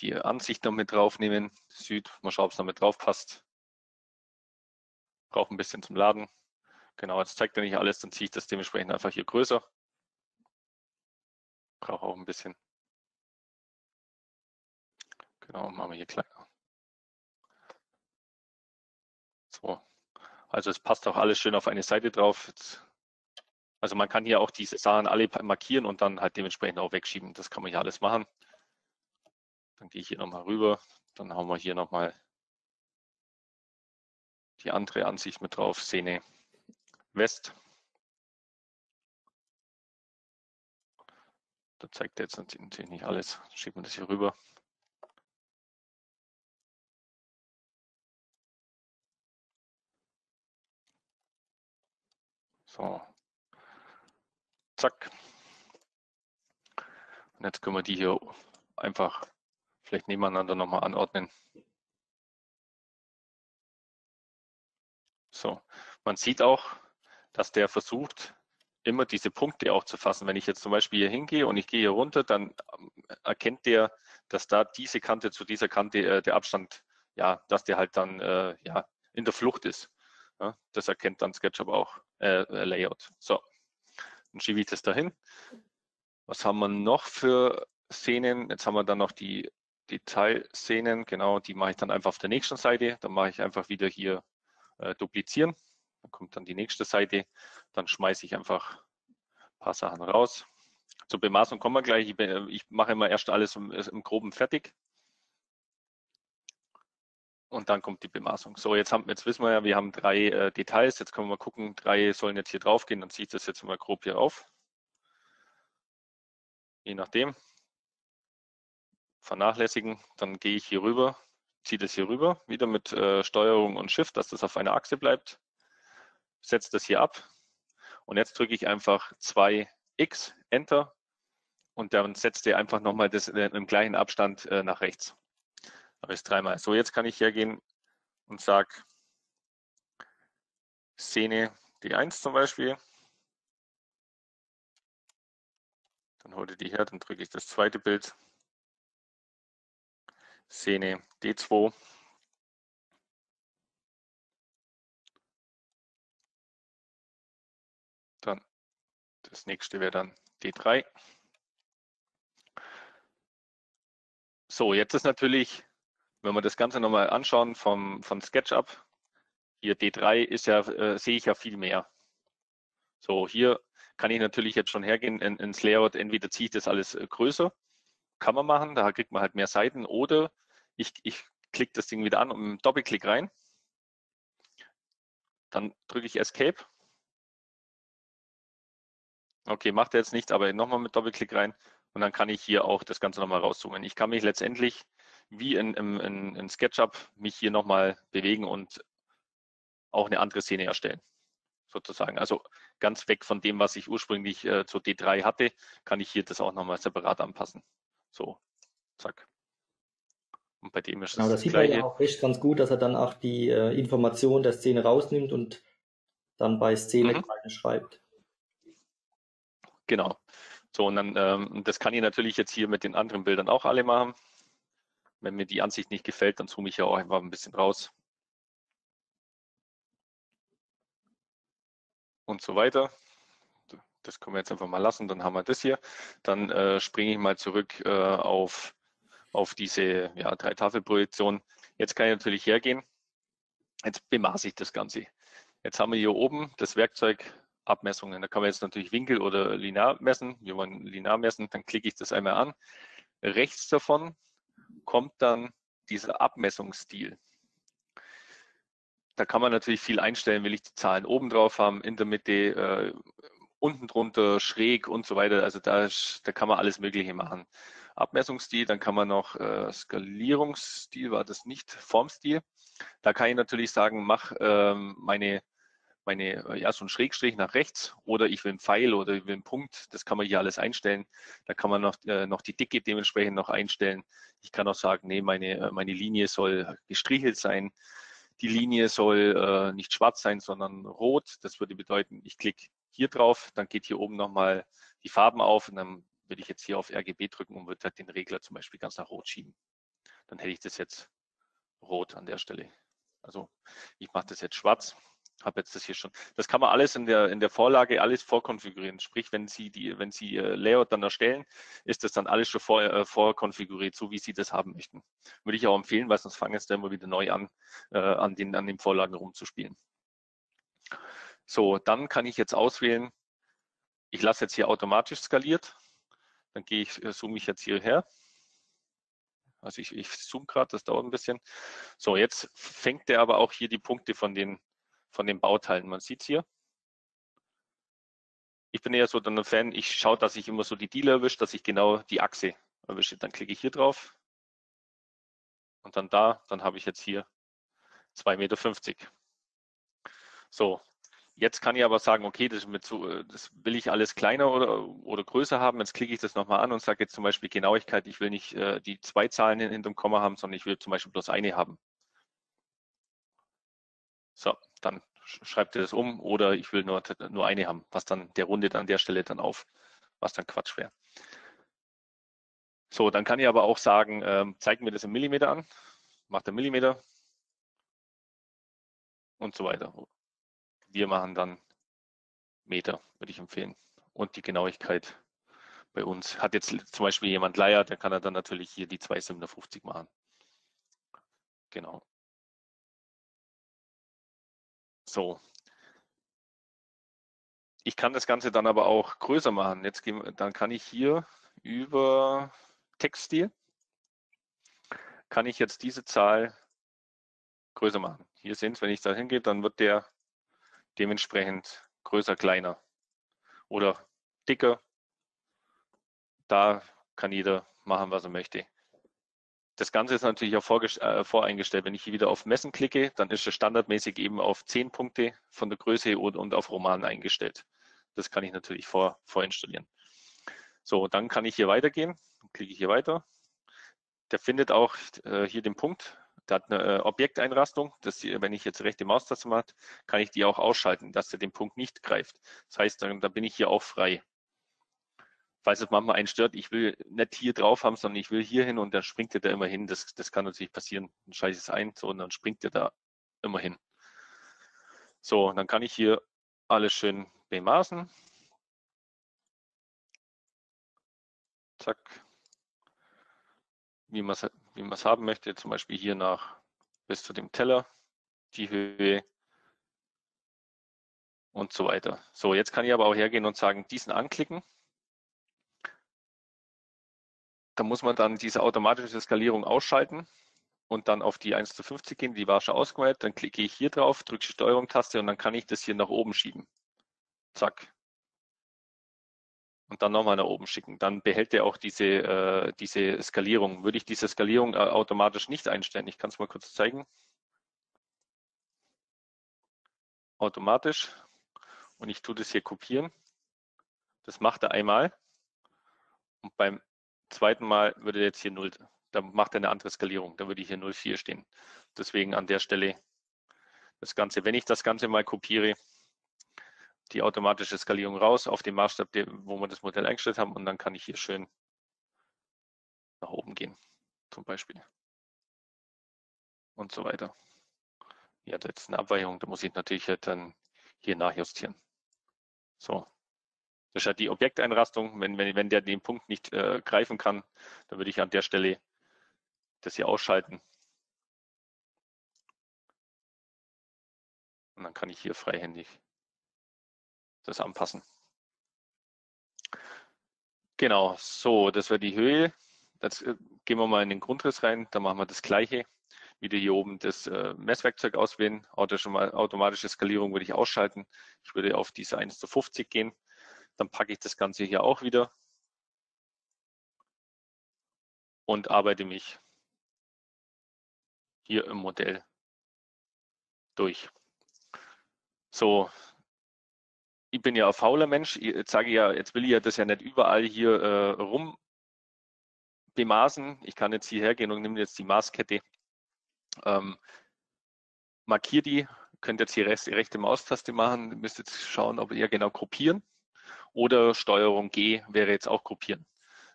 die Ansicht noch mit draufnehmen. Süd, mal schauen, ob es noch mit drauf passt. Braucht ein bisschen zum Laden. Genau, jetzt zeigt er nicht alles, dann ziehe ich das dementsprechend einfach hier größer. Braucht auch ein bisschen. Genau, machen wir hier kleiner. So, also es passt auch alles schön auf eine Seite drauf. Jetzt, also man kann hier auch diese Sachen alle markieren und dann halt dementsprechend auch wegschieben. Das kann man hier alles machen. Dann gehe ich hier nochmal rüber. Dann haben wir hier nochmal die andere Ansicht mit drauf. Szene West. Da zeigt er jetzt natürlich nicht alles. Schieben wir das hier rüber. So. Zack. Und jetzt können wir die hier einfach vielleicht nebeneinander nochmal anordnen. So, man sieht auch, dass der versucht, immer diese Punkte auch zu fassen. Wenn ich jetzt zum Beispiel hier hingehe und ich gehe hier runter, dann erkennt der, dass da diese Kante zu dieser Kante der Abstand, ja, dass der halt dann ja, in der Flucht ist. Ja, das erkennt dann SketchUp auch, Layout. So. Dann schiebe ich das dahin. Was haben wir noch für Szenen? Jetzt haben wir dann noch die Detailszenen. Genau, die mache ich dann einfach auf der nächsten Seite. Dann mache ich einfach wieder hier duplizieren. Dann kommt dann die nächste Seite. Dann schmeiße ich einfach ein paar Sachen raus. Zur Bemaßung kommen wir gleich. Ich mache immer erst alles im Groben fertig. Und dann kommt die Bemaßung. So, jetzt wissen wir ja, wir haben drei Details. Jetzt können wir mal gucken, drei sollen jetzt hier drauf gehen. Dann ziehe ich das jetzt mal grob hier auf. Je nachdem. Vernachlässigen. Dann gehe ich hier rüber, ziehe das hier rüber. Wieder mit Steuerung und Shift, dass das auf einer Achse bleibt. Setze das hier ab. Und jetzt drücke ich einfach 2x, Enter. Und dann setzt ihr einfach nochmal das im gleichen Abstand nach rechts. Ist dreimal. So, jetzt kann ich hergehen und sage Szene D1 zum Beispiel. Dann holt ihr die her, dann drücke ich das zweite Bild. Szene D2. Dann das nächste wäre dann D3. So, jetzt ist natürlich, wenn wir das Ganze nochmal anschauen von SketchUp, hier D3 ist ja, sehe ich ja viel mehr. So, hier kann ich natürlich jetzt schon hergehen ins Layout, entweder ziehe ich das alles größer, kann man machen, da kriegt man halt mehr Seiten, oder ich klicke das Ding wieder an und mit einem Doppelklick rein, dann drücke ich Escape. Okay, macht er jetzt nicht, aber nochmal mit Doppelklick rein und dann kann ich hier auch das Ganze nochmal rauszoomen. Ich kann mich letztendlich wie in SketchUp mich hier nochmal bewegen und auch eine andere Szene erstellen, sozusagen. Also ganz weg von dem, was ich ursprünglich zur D3 hatte, kann ich hier das auch nochmal separat anpassen. So, zack. Und bei dem ist genau, das sieht man ja auch echt ganz gut, dass er dann auch die Information der Szene rausnimmt und dann bei Szene reinschreibt. Genau. So, und dann, das kann ich natürlich jetzt hier mit den anderen Bildern auch alle machen. Wenn mir die Ansicht nicht gefällt, dann zoome ich ja auch einfach ein bisschen raus. Und so weiter. Das können wir jetzt einfach mal lassen, dann haben wir das hier. Dann springe ich mal zurück auf diese Drei-Tafel-Projektion. Jetzt kann ich natürlich hergehen. Jetzt bemaße ich das Ganze. Jetzt haben wir hier oben das Werkzeug Abmessungen. Da kann man jetzt natürlich Winkel oder linear messen. Wir wollen linear messen, dann klicke ich das einmal an. Rechts davon kommt dann dieser Abmessungsstil. Da kann man natürlich viel einstellen, will ich die Zahlen oben drauf haben, in der Mitte, unten drunter, schräg und so weiter. Also da kann man alles Mögliche machen. Abmessungsstil, dann kann man noch Skalierungsstil, war das nicht, Formstil. Da kann ich natürlich sagen, mach so ein Schrägstrich nach rechts oder ich will einen Pfeil oder ich will einen Punkt, das kann man hier alles einstellen. Da kann man noch die Dicke dementsprechend noch einstellen. Ich kann auch sagen, nee, meine Linie soll gestrichelt sein. Die Linie soll nicht schwarz sein, sondern rot. Das würde bedeuten, ich klicke hier drauf, dann geht hier oben nochmal die Farben auf und dann würde ich jetzt hier auf RGB drücken und würde halt den Regler zum Beispiel ganz nach rot schieben. Dann hätte ich das jetzt rot an der Stelle. Also ich mache das jetzt schwarz. Habe jetzt das hier schon. Das kann man alles in der Vorlage alles vorkonfigurieren. Sprich, wenn Sie Layout dann erstellen, ist das dann alles schon vorkonfiguriert, so wie Sie das haben möchten. Würde ich auch empfehlen, weil sonst fangen jetzt da immer wieder neu an, an den Vorlagen rumzuspielen. So, dann kann ich jetzt auswählen, ich lasse jetzt hier automatisch skaliert. Dann zoome ich jetzt hierher. Also ich zoome gerade, das dauert ein bisschen. So, jetzt fängt der aber auch hier die Punkte von den Bauteilen. Man sieht es hier. Ich bin eher so dann ein Fan, ich schaue, dass ich immer so die Dealer erwische, dass ich genau die Achse erwische. Dann klicke ich hier drauf und dann dann habe ich jetzt hier 2,50 Meter. So, jetzt kann ich aber sagen, okay, das will ich alles kleiner oder größer haben. Jetzt klicke ich das nochmal an und sage jetzt zum Beispiel Genauigkeit, ich will nicht die zwei Zahlen hinterm Komma haben, sondern ich will zum Beispiel bloß eine haben. So, dann schreibt ihr das um oder ich will nur eine haben, was dann der rundet an der Stelle dann auf, was dann Quatsch wäre. So, dann kann ich aber auch sagen, zeig mir das in Millimeter an, macht einen Millimeter und so weiter. Wir machen dann Meter, würde ich empfehlen. Und die Genauigkeit bei uns. Hat jetzt zum Beispiel jemand Layout, der kann er dann natürlich hier die 2,57 machen. Genau. So, Ich kann das Ganze dann aber auch größer machen. Jetzt gehen, dann kann ich hier über Textstil, kann ich jetzt diese Zahl größer machen. Hier sehen Sie, wenn ich da hingehe, dann wird der dementsprechend größer, kleiner oder dicker. Da kann jeder machen, was er möchte. Das Ganze ist natürlich auch voreingestellt. Wenn ich hier wieder auf Messen klicke, dann ist es standardmäßig eben auf 10 Punkte von der Größe und auf Roman eingestellt. Das kann ich natürlich vorinstallieren. So, dann kann ich hier weitergehen. Dann klicke ich hier weiter. Der findet auch hier den Punkt. Der hat eine Objekteinrastung. Das, wenn ich jetzt rechte Maustaste mache, kann ich die auch ausschalten, dass er den Punkt nicht greift. Das heißt, dann bin ich hier auch frei. Falls es manchmal einen stört, ich will nicht hier drauf haben, sondern ich will hier hin und dann springt der da immer hin. Das kann natürlich passieren. Dann schalte ich es ein, so, und dann springt der da immer hin. So, und dann kann ich hier alles schön bemaßen. Zack. Wie man es haben möchte, zum Beispiel hier nach bis zu dem Teller, die Höhe und so weiter. So, jetzt kann ich aber auch hergehen und sagen, diesen anklicken. Da muss man dann diese automatische Skalierung ausschalten und dann auf die 1:50 gehen, die war schon ausgewählt. Dann klicke ich hier drauf, drücke die Steuerung-Taste und dann kann ich das hier nach oben schieben. Zack. Und dann nochmal nach oben schicken. Dann behält er auch diese Skalierung. Würde ich diese Skalierung automatisch nicht einstellen? Ich kann es mal kurz zeigen. Automatisch. Und ich tue das hier kopieren. Das macht er einmal. Und beim zweiten Mal würde jetzt hier 0, da macht er eine andere Skalierung, da würde hier 0,4 stehen. Deswegen an der Stelle das Ganze, wenn ich das Ganze mal kopiere, die automatische Skalierung raus auf den Maßstab, wo wir das Modell eingestellt haben, und dann kann ich hier schön nach oben gehen, zum Beispiel. Und so weiter. Hier hat jetzt eine Abweichung, da muss ich natürlich halt dann hier nachjustieren. So. Das ist halt die Objekteinrastung. Wenn der den Punkt nicht greifen kann, dann würde ich an der Stelle das hier ausschalten. Und dann kann ich hier freihändig das anpassen. Genau, so, das wäre die Höhe. Jetzt gehen wir mal in den Grundriss rein, dann machen wir das Gleiche. Wieder hier oben das Messwerkzeug auswählen. Automatische Skalierung würde ich ausschalten. Ich würde auf diese 1:50 gehen. Dann packe ich das Ganze hier auch wieder und arbeite mich hier im Modell durch. So, ich bin ja ein fauler Mensch. Jetzt sage ich ja, jetzt will ich ja das ja nicht überall hier rum bemaßen. Ich kann jetzt hierher gehen und nehme jetzt die Maßkette, markiere die. Könnt jetzt hier rechte Maustaste machen. Müsst jetzt schauen, ob ihr genau kopieren. Oder Steuerung G wäre jetzt auch Gruppieren.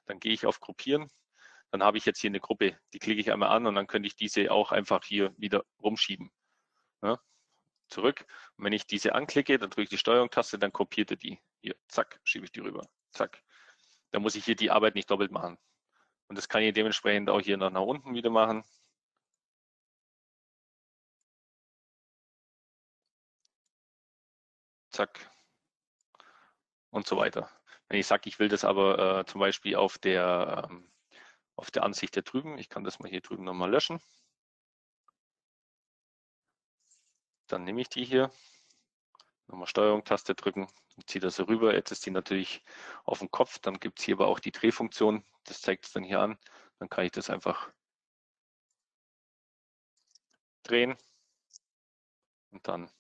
Dann gehe ich auf Gruppieren, dann habe ich jetzt hier eine Gruppe, die klicke ich einmal an und dann könnte ich diese auch einfach hier wieder rumschieben. Ja, zurück. Und wenn ich diese anklicke, dann drücke ich die Steuerung-Taste, dann kopiert er die. Hier, zack, schiebe ich die rüber, zack. Dann muss ich hier die Arbeit nicht doppelt machen. Und das kann ich dementsprechend auch hier nach unten wieder machen. Zack. Und so weiter. Wenn ich sage, ich will das aber zum Beispiel auf der Ansicht da drüben, ich kann das mal hier drüben nochmal löschen. Dann nehme ich die hier, nochmal Steuerung-Taste drücken, ziehe das so rüber. Jetzt ist die natürlich auf dem Kopf, dann gibt es hier aber auch die Drehfunktion, das zeigt es dann hier an. Dann kann ich das einfach drehen und dann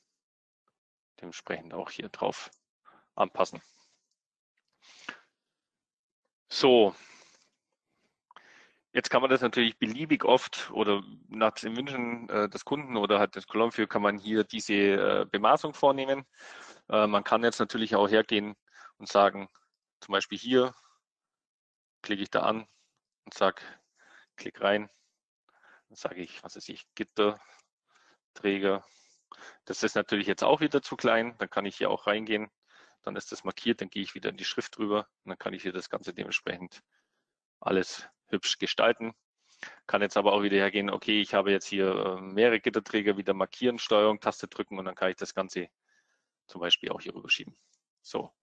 dementsprechend auch hier drauf anpassen. So, jetzt kann man das natürlich beliebig oft oder nach den Wünschen des Kunden oder halt des Column View kann man hier diese Bemaßung vornehmen. Man kann jetzt natürlich auch hergehen und sagen, zum Beispiel hier klicke ich da an und sage, klick rein, dann sage ich, was weiß ich, Gitterträger. Das ist natürlich jetzt auch wieder zu klein, dann kann ich hier auch reingehen. Dann ist das markiert, dann gehe ich wieder in die Schrift drüber und dann kann ich hier das Ganze dementsprechend alles hübsch gestalten. Kann jetzt aber auch wieder hergehen, okay, ich habe jetzt hier mehrere Gitterträger, wieder markieren, Steuerung, Taste drücken und dann kann ich das Ganze zum Beispiel auch hier rüberschieben. So.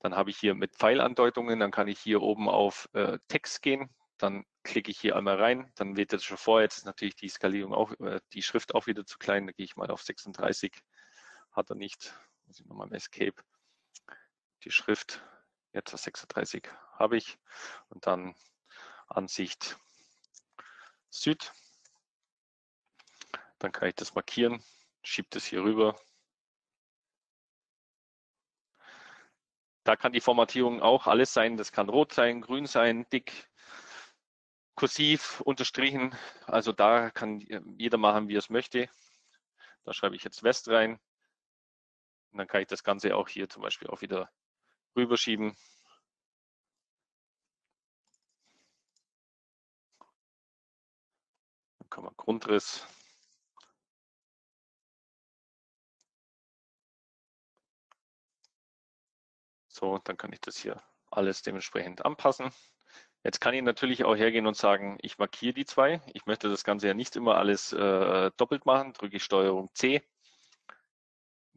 Dann habe ich hier mit Pfeilandeutungen, dann kann ich hier oben auf Text gehen, dann klicke ich hier einmal rein, dann wird das schon vor, jetzt ist natürlich die Skalierung auch, die Schrift auch wieder zu klein, da gehe ich mal auf 36, hat er nicht, muss ich nochmal im Escape, die Schrift, jetzt auf 36 habe ich und dann Ansicht Süd, dann kann ich das markieren, schiebe das hier rüber. Da kann die Formatierung auch alles sein, das kann rot sein, grün sein, dick, kursiv, unterstrichen, also da kann jeder machen, wie er es möchte. Da schreibe ich jetzt West rein und dann kann ich das Ganze auch hier zum Beispiel auch wieder rüberschieben. Dann kann man Grundriss. So, dann kann ich das hier alles dementsprechend anpassen. Jetzt kann ich natürlich auch hergehen und sagen, ich markiere die zwei. Ich möchte das Ganze ja nicht immer alles doppelt machen. Drücke ich STRG C,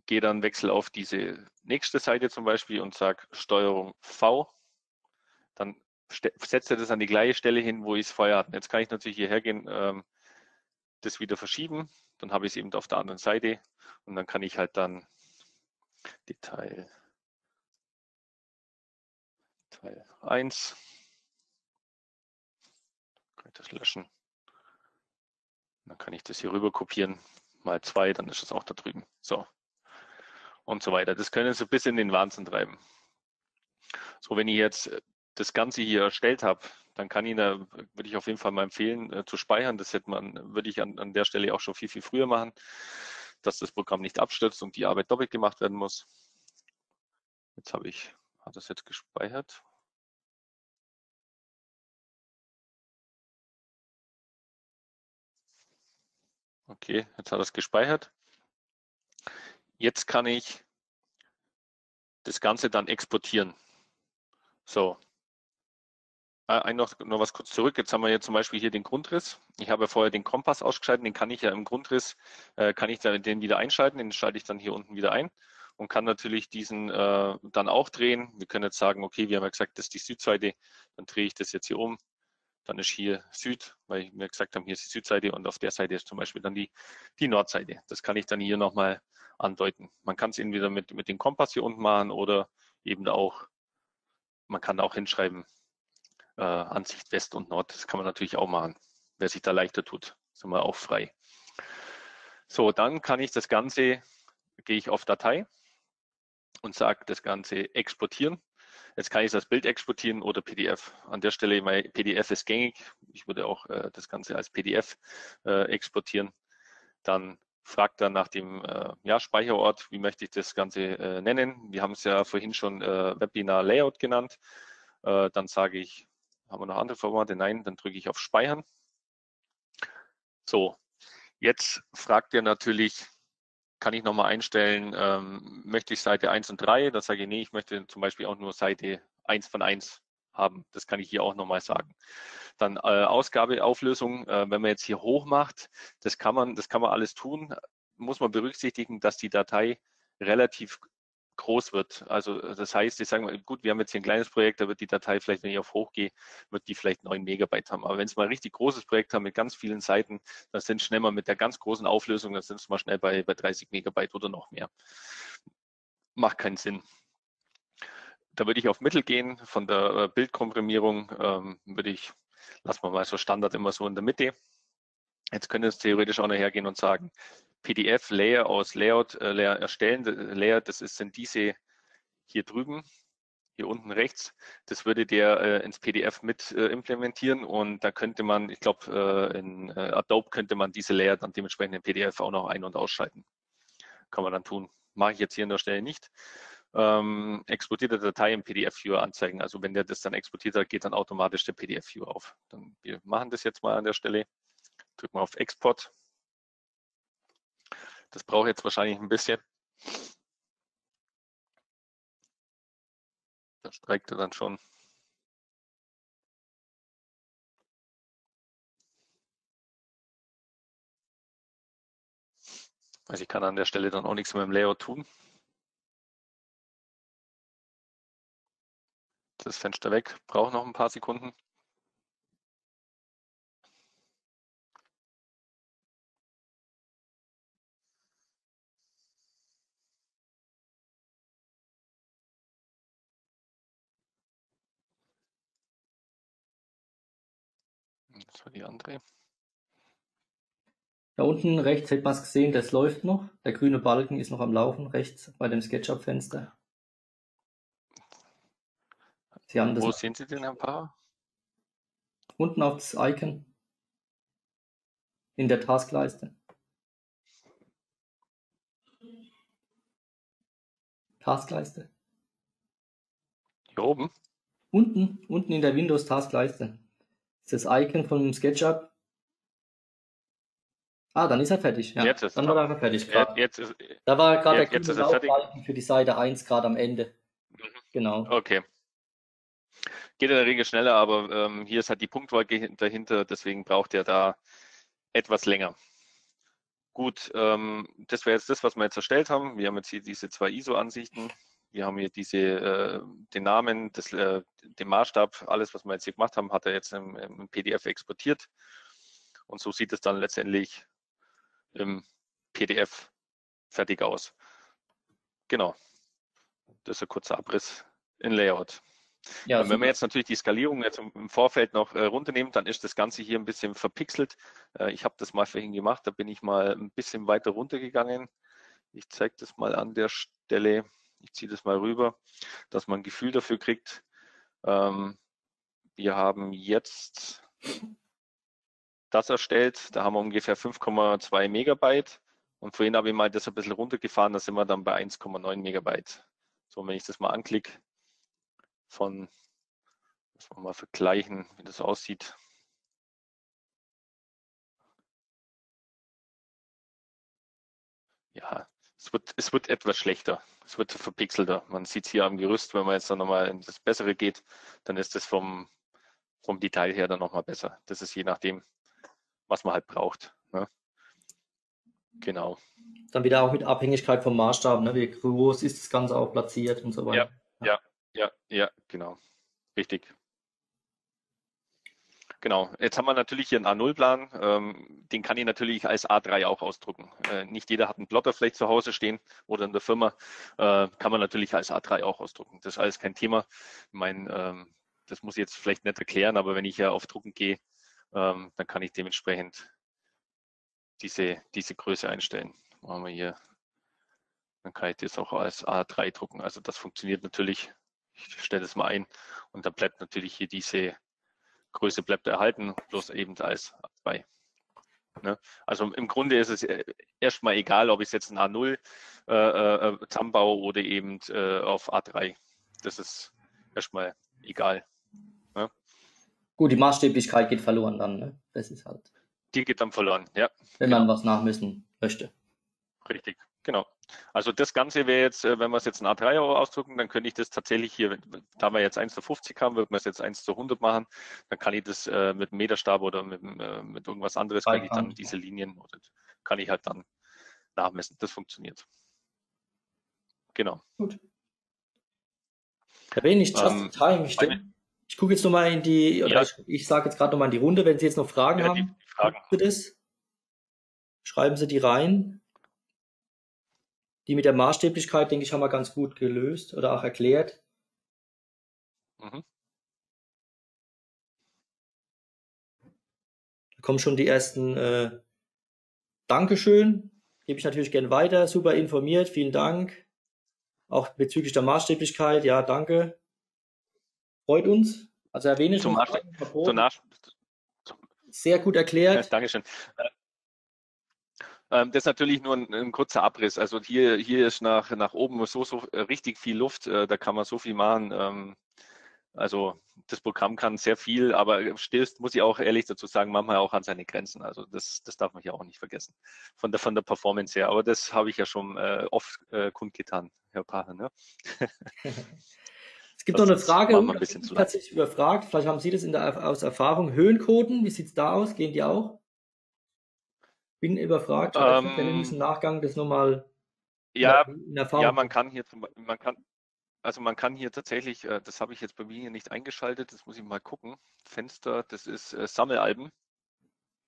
gehe dann wechsel auf diese nächste Seite zum Beispiel und sage STRG V. Dann setze das an die gleiche Stelle hin, wo ich es vorher hatte. Jetzt kann ich natürlich hierher gehen, das wieder verschieben. Dann habe ich es eben auf der anderen Seite und dann kann ich halt dann Detail 1, kann ich das löschen, dann kann ich das hier rüber kopieren, mal 2, dann ist es auch da drüben, so und so weiter. Das können Sie bis in den Wahnsinn treiben. So, wenn ich jetzt das Ganze hier erstellt habe, dann kann ich da, würde ich auf jeden Fall mal empfehlen zu speichern, das hätte man, würde ich an der Stelle auch schon viel, viel früher machen, dass das Programm nicht abstürzt und die Arbeit doppelt gemacht werden muss. Jetzt habe ich hat das jetzt gespeichert. Okay, jetzt hat das gespeichert. Jetzt kann ich das Ganze dann exportieren. So, noch was kurz zurück. Jetzt haben wir hier zum Beispiel hier den Grundriss. Ich habe vorher den Kompass ausgeschaltet, den kann ich ja im Grundriss, kann ich dann den wieder einschalten, den schalte ich dann hier unten wieder ein. Und kann natürlich diesen dann auch drehen. Wir können jetzt sagen, okay, wir haben ja gesagt, das ist die Südseite, dann drehe ich das jetzt hier um, dann ist hier Süd, weil wir gesagt haben, hier ist die Südseite und auf der Seite ist zum Beispiel dann die Nordseite. Das kann ich dann hier nochmal andeuten. Man kann es entweder mit dem Kompass hier unten machen oder eben auch, man kann auch hinschreiben, Ansicht West und Nord. Das kann man natürlich auch machen, wer sich da leichter tut, sind wir auch frei. So, dann kann ich das Ganze, gehe ich auf Datei und sage das Ganze exportieren. Jetzt kann ich das Bild exportieren oder PDF. An der Stelle, mein PDF ist gängig. Ich würde auch das Ganze als PDF exportieren. Dann fragt er nach dem Speicherort, wie möchte ich das Ganze nennen. Wir haben es ja vorhin schon Webinar Layout genannt. Dann sage ich, haben wir noch andere Formate? Nein, dann drücke ich auf Speichern. So, jetzt fragt er natürlich, kann ich nochmal einstellen, möchte ich Seite 1 und 3, dann sage ich, nee, ich möchte zum Beispiel auch nur Seite 1 von 1 haben. Das kann ich hier auch nochmal sagen. Dann Ausgabeauflösung, wenn man jetzt hier hoch macht, das kann man alles tun, muss man berücksichtigen, dass die Datei relativ groß wird. Also das heißt, ich sage mal, gut, wir haben jetzt hier ein kleines Projekt, da wird die Datei vielleicht, wenn ich auf hoch gehe, wird die vielleicht 9 Megabyte haben. Aber wenn es mal ein richtig großes Projekt haben mit ganz vielen Seiten, dann sind schnell mal mit der ganz großen Auflösung, dann sind es mal schnell bei 30 Megabyte oder noch mehr. Macht keinen Sinn. Da würde ich auf Mittel gehen, von der Bildkomprimierung lassen wir mal so Standard immer so in der Mitte. Jetzt können wir es theoretisch auch nachher gehen und sagen, PDF Layer aus Layout Layer erstellen. Layer, das sind diese hier drüben, hier unten rechts. Das würde der ins PDF mit implementieren und da könnte man, ich glaube, in Adobe könnte man diese Layer dann dementsprechend im PDF auch noch ein- und ausschalten. Kann man dann tun. Mache ich jetzt hier an der Stelle nicht. Exportierte Datei im PDF-Viewer anzeigen. Also wenn der das dann exportiert hat, geht dann automatisch der PDF-Viewer auf. Dann, wir machen das jetzt mal an der Stelle. Drücken wir auf Export. Das brauche ich jetzt wahrscheinlich ein bisschen. Da streikt er dann schon. Also ich kann an der Stelle dann auch nichts mehr im Layout tun. das Fenster weg, braucht noch ein paar Sekunden. Das war die andere. Da unten rechts hätte man es gesehen, das läuft noch. Der grüne Balken ist noch am Laufen, rechts bei dem SketchUp-Fenster. Wo sehen Sie den, Herr Paar? Unten auf das Icon. In der Taskleiste. Taskleiste. Hier oben? Unten in der Windows-Taskleiste. Ist das Icon von dem SketchUp. Ah, dann ist er fertig. Ja. Jetzt ist dann war er fertig. Jetzt ist, da war gerade der grüne Laufbalken für die Seite 1 gerade am Ende. Mhm. Genau. Okay. Geht in der Regel schneller, aber hier ist halt die Punktwolke dahinter, deswegen braucht er da etwas länger. Gut, das wäre jetzt das, was wir jetzt erstellt haben. Wir haben jetzt hier diese zwei ISO-Ansichten. Wir haben hier diese, den Namen, den Maßstab, alles, was wir jetzt hier gemacht haben, hat er jetzt im PDF exportiert. Und so sieht es dann letztendlich im PDF fertig aus. Genau, das ist ein kurzer Abriss in Layout. Ja, wenn man jetzt natürlich die Skalierung jetzt im Vorfeld noch runternehmen, dann ist das Ganze hier ein bisschen verpixelt. Ich habe das mal vorhin gemacht, da bin ich mal ein bisschen weiter runtergegangen. Ich zeige das mal an der Stelle. Ich ziehe das mal rüber, dass man ein Gefühl dafür kriegt. Wir haben jetzt das erstellt. Da haben wir ungefähr 5,2 Megabyte. Und vorhin habe ich mal das ein bisschen runtergefahren. Da sind wir dann bei 1,9 Megabyte. So, wenn ich das mal anklicke, muss man mal vergleichen, wie das aussieht. Ja, es wird etwas schlechter, es wird verpixelter. Man sieht es hier am Gerüst, wenn man jetzt dann nochmal in das Bessere geht, dann ist das vom Detail her dann nochmal besser. Das ist je nachdem, was man halt braucht. Ne? Genau. Dann wieder auch mit Abhängigkeit vom Maßstab, ne? Wie groß ist das Ganze auch platziert und so weiter. Ja. Ja, genau. Richtig. Genau. Jetzt haben wir natürlich hier einen A0-Plan. Den kann ich natürlich als A3 auch ausdrucken. Nicht jeder hat einen Plotter vielleicht zu Hause stehen oder in der Firma. Kann man natürlich als A3 auch ausdrucken. Das ist alles kein Thema. Ich meine, das muss ich jetzt vielleicht nicht erklären, aber wenn ich ja auf Drucken gehe, dann kann ich dementsprechend diese Größe einstellen. Machen wir hier. Dann kann ich das auch als A3 drucken. Also das funktioniert natürlich. Ich stelle es mal ein und dann bleibt natürlich hier diese Größe erhalten, bloß eben als A2. Ne? Also im Grunde ist es erstmal egal, ob ich jetzt ein A0 zusammenbaue oder eben auf A3. Das ist erstmal egal. Ne? Gut, die Maßstäblichkeit geht verloren dann. Ne? Das ist halt. Die geht dann verloren, ja. Wenn man was nachmessen möchte. Richtig, genau. Also das Ganze wäre jetzt, wenn wir es jetzt in A3 ausdrucken, dann könnte ich das tatsächlich hier, da wir jetzt 1 zu 50 haben, wird man es jetzt 1 zu 100 machen, dann kann ich das mit einem Meterstab oder mit irgendwas anderes, kann ich dann diese Linien, oder kann ich halt dann nachmessen. Das funktioniert. Genau. Gut. Herr Wenrich, just in time. Ich gucke jetzt nochmal in die, oder ich sage jetzt gerade nochmal in die Runde, wenn Sie jetzt noch Fragen haben, schreiben Sie die rein. Die mit der Maßstäblichkeit, denke ich, haben wir ganz gut gelöst oder auch erklärt. Mhm. Da kommen schon die ersten Dankeschön. Gebe ich natürlich gerne weiter. Super informiert, vielen Dank. Auch bezüglich der Maßstäblichkeit, ja, danke. Freut uns. Also erwähne ich sehr gut erklärt. Ja, Dankeschön. Das ist natürlich nur ein kurzer Abriss. Also hier ist nach oben so richtig viel Luft, da kann man so viel machen. Also das Programm kann sehr viel, aber stößt, muss ich auch ehrlich dazu sagen, manchmal auch an seine Grenzen. Also das darf man hier auch nicht vergessen, von der Performance her. Aber das habe ich ja schon oft kundgetan, Herr Paar. Ne? Es gibt noch eine Frage, die mich tatsächlich überfragt. Vielleicht haben Sie das aus Erfahrung. Höhencoden, wie sieht es da aus? Gehen die auch? Bin überfragt, wenn wir im Nachgang das nochmal in Erfahrung. Ja, man kann hier, man kann, Also man kann hier tatsächlich, das habe ich jetzt bei mir hier nicht eingeschaltet, das muss ich mal gucken. Fenster, das ist Sammelalben.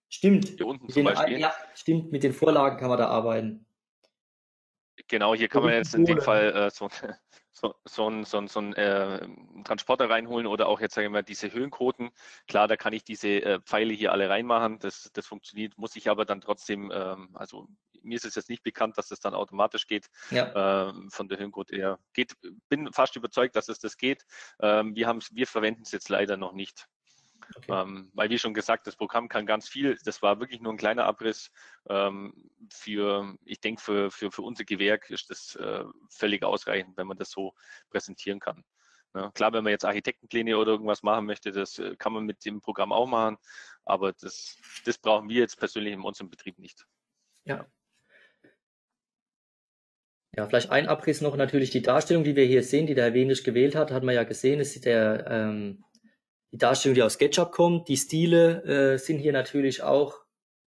Stimmt. Hier unten zum Beispiel. Ja, stimmt, mit den Vorlagen kann man da arbeiten. Genau, hier kann man jetzt in dem Fall so einen Transporter reinholen oder auch jetzt, sagen wir mal, diese Höhenquoten. Klar, da kann ich diese Pfeile hier alle reinmachen, das funktioniert, muss ich aber dann trotzdem, also mir ist es jetzt nicht bekannt, dass das dann automatisch geht, ja. Von der Höhenquote her. Geht, bin fast überzeugt, dass es das geht. Wir verwenden es jetzt leider noch nicht. Okay. Weil, wie schon gesagt, das Programm kann ganz viel. Das war wirklich nur ein kleiner Abriss. Ich denke, für unser Gewerk ist das völlig ausreichend, wenn man das so präsentieren kann. Ja, klar, wenn man jetzt Architektenpläne oder irgendwas machen möchte, das kann man mit dem Programm auch machen. Aber das brauchen wir jetzt persönlich in unserem Betrieb nicht. Ja. Ja, vielleicht ein Abriss noch natürlich die Darstellung, die wir hier sehen, die der Herr Wenrich gewählt hat, hat man ja gesehen, ist der... Die Darstellung, die aus SketchUp kommt, die Stile sind hier natürlich auch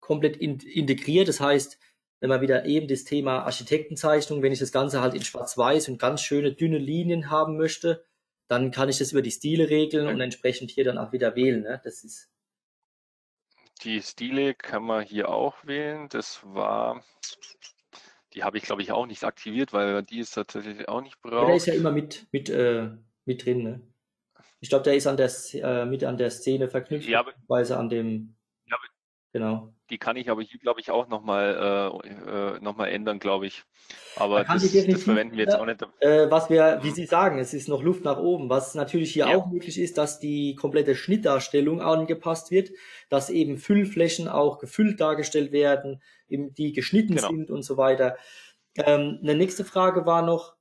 komplett integriert. Das heißt, wenn man wieder eben das Thema Architektenzeichnung, wenn ich das Ganze halt in schwarz-weiß und ganz schöne, dünne Linien haben möchte, dann kann ich das über die Stile regeln und entsprechend hier dann auch wieder wählen. Ne? Das ist die Stile kann man hier auch wählen. Die habe ich, glaube ich, auch nicht aktiviert, weil die ist tatsächlich auch nicht braucht. Der ist ja immer mit drin, ne? Ich glaube, der ist mit an der Szene verknüpft, ja, beziehungsweise an dem, ja, genau. Die kann ich aber hier, glaube ich, auch noch mal ändern, glaube ich. Aber das verwenden wir jetzt auch nicht. Wie Sie sagen, es ist noch Luft nach oben. Was natürlich hier auch möglich ist, dass die komplette Schnittdarstellung angepasst wird, dass eben Füllflächen auch gefüllt dargestellt werden, eben die geschnitten sind und so weiter. Eine nächste Frage war noch,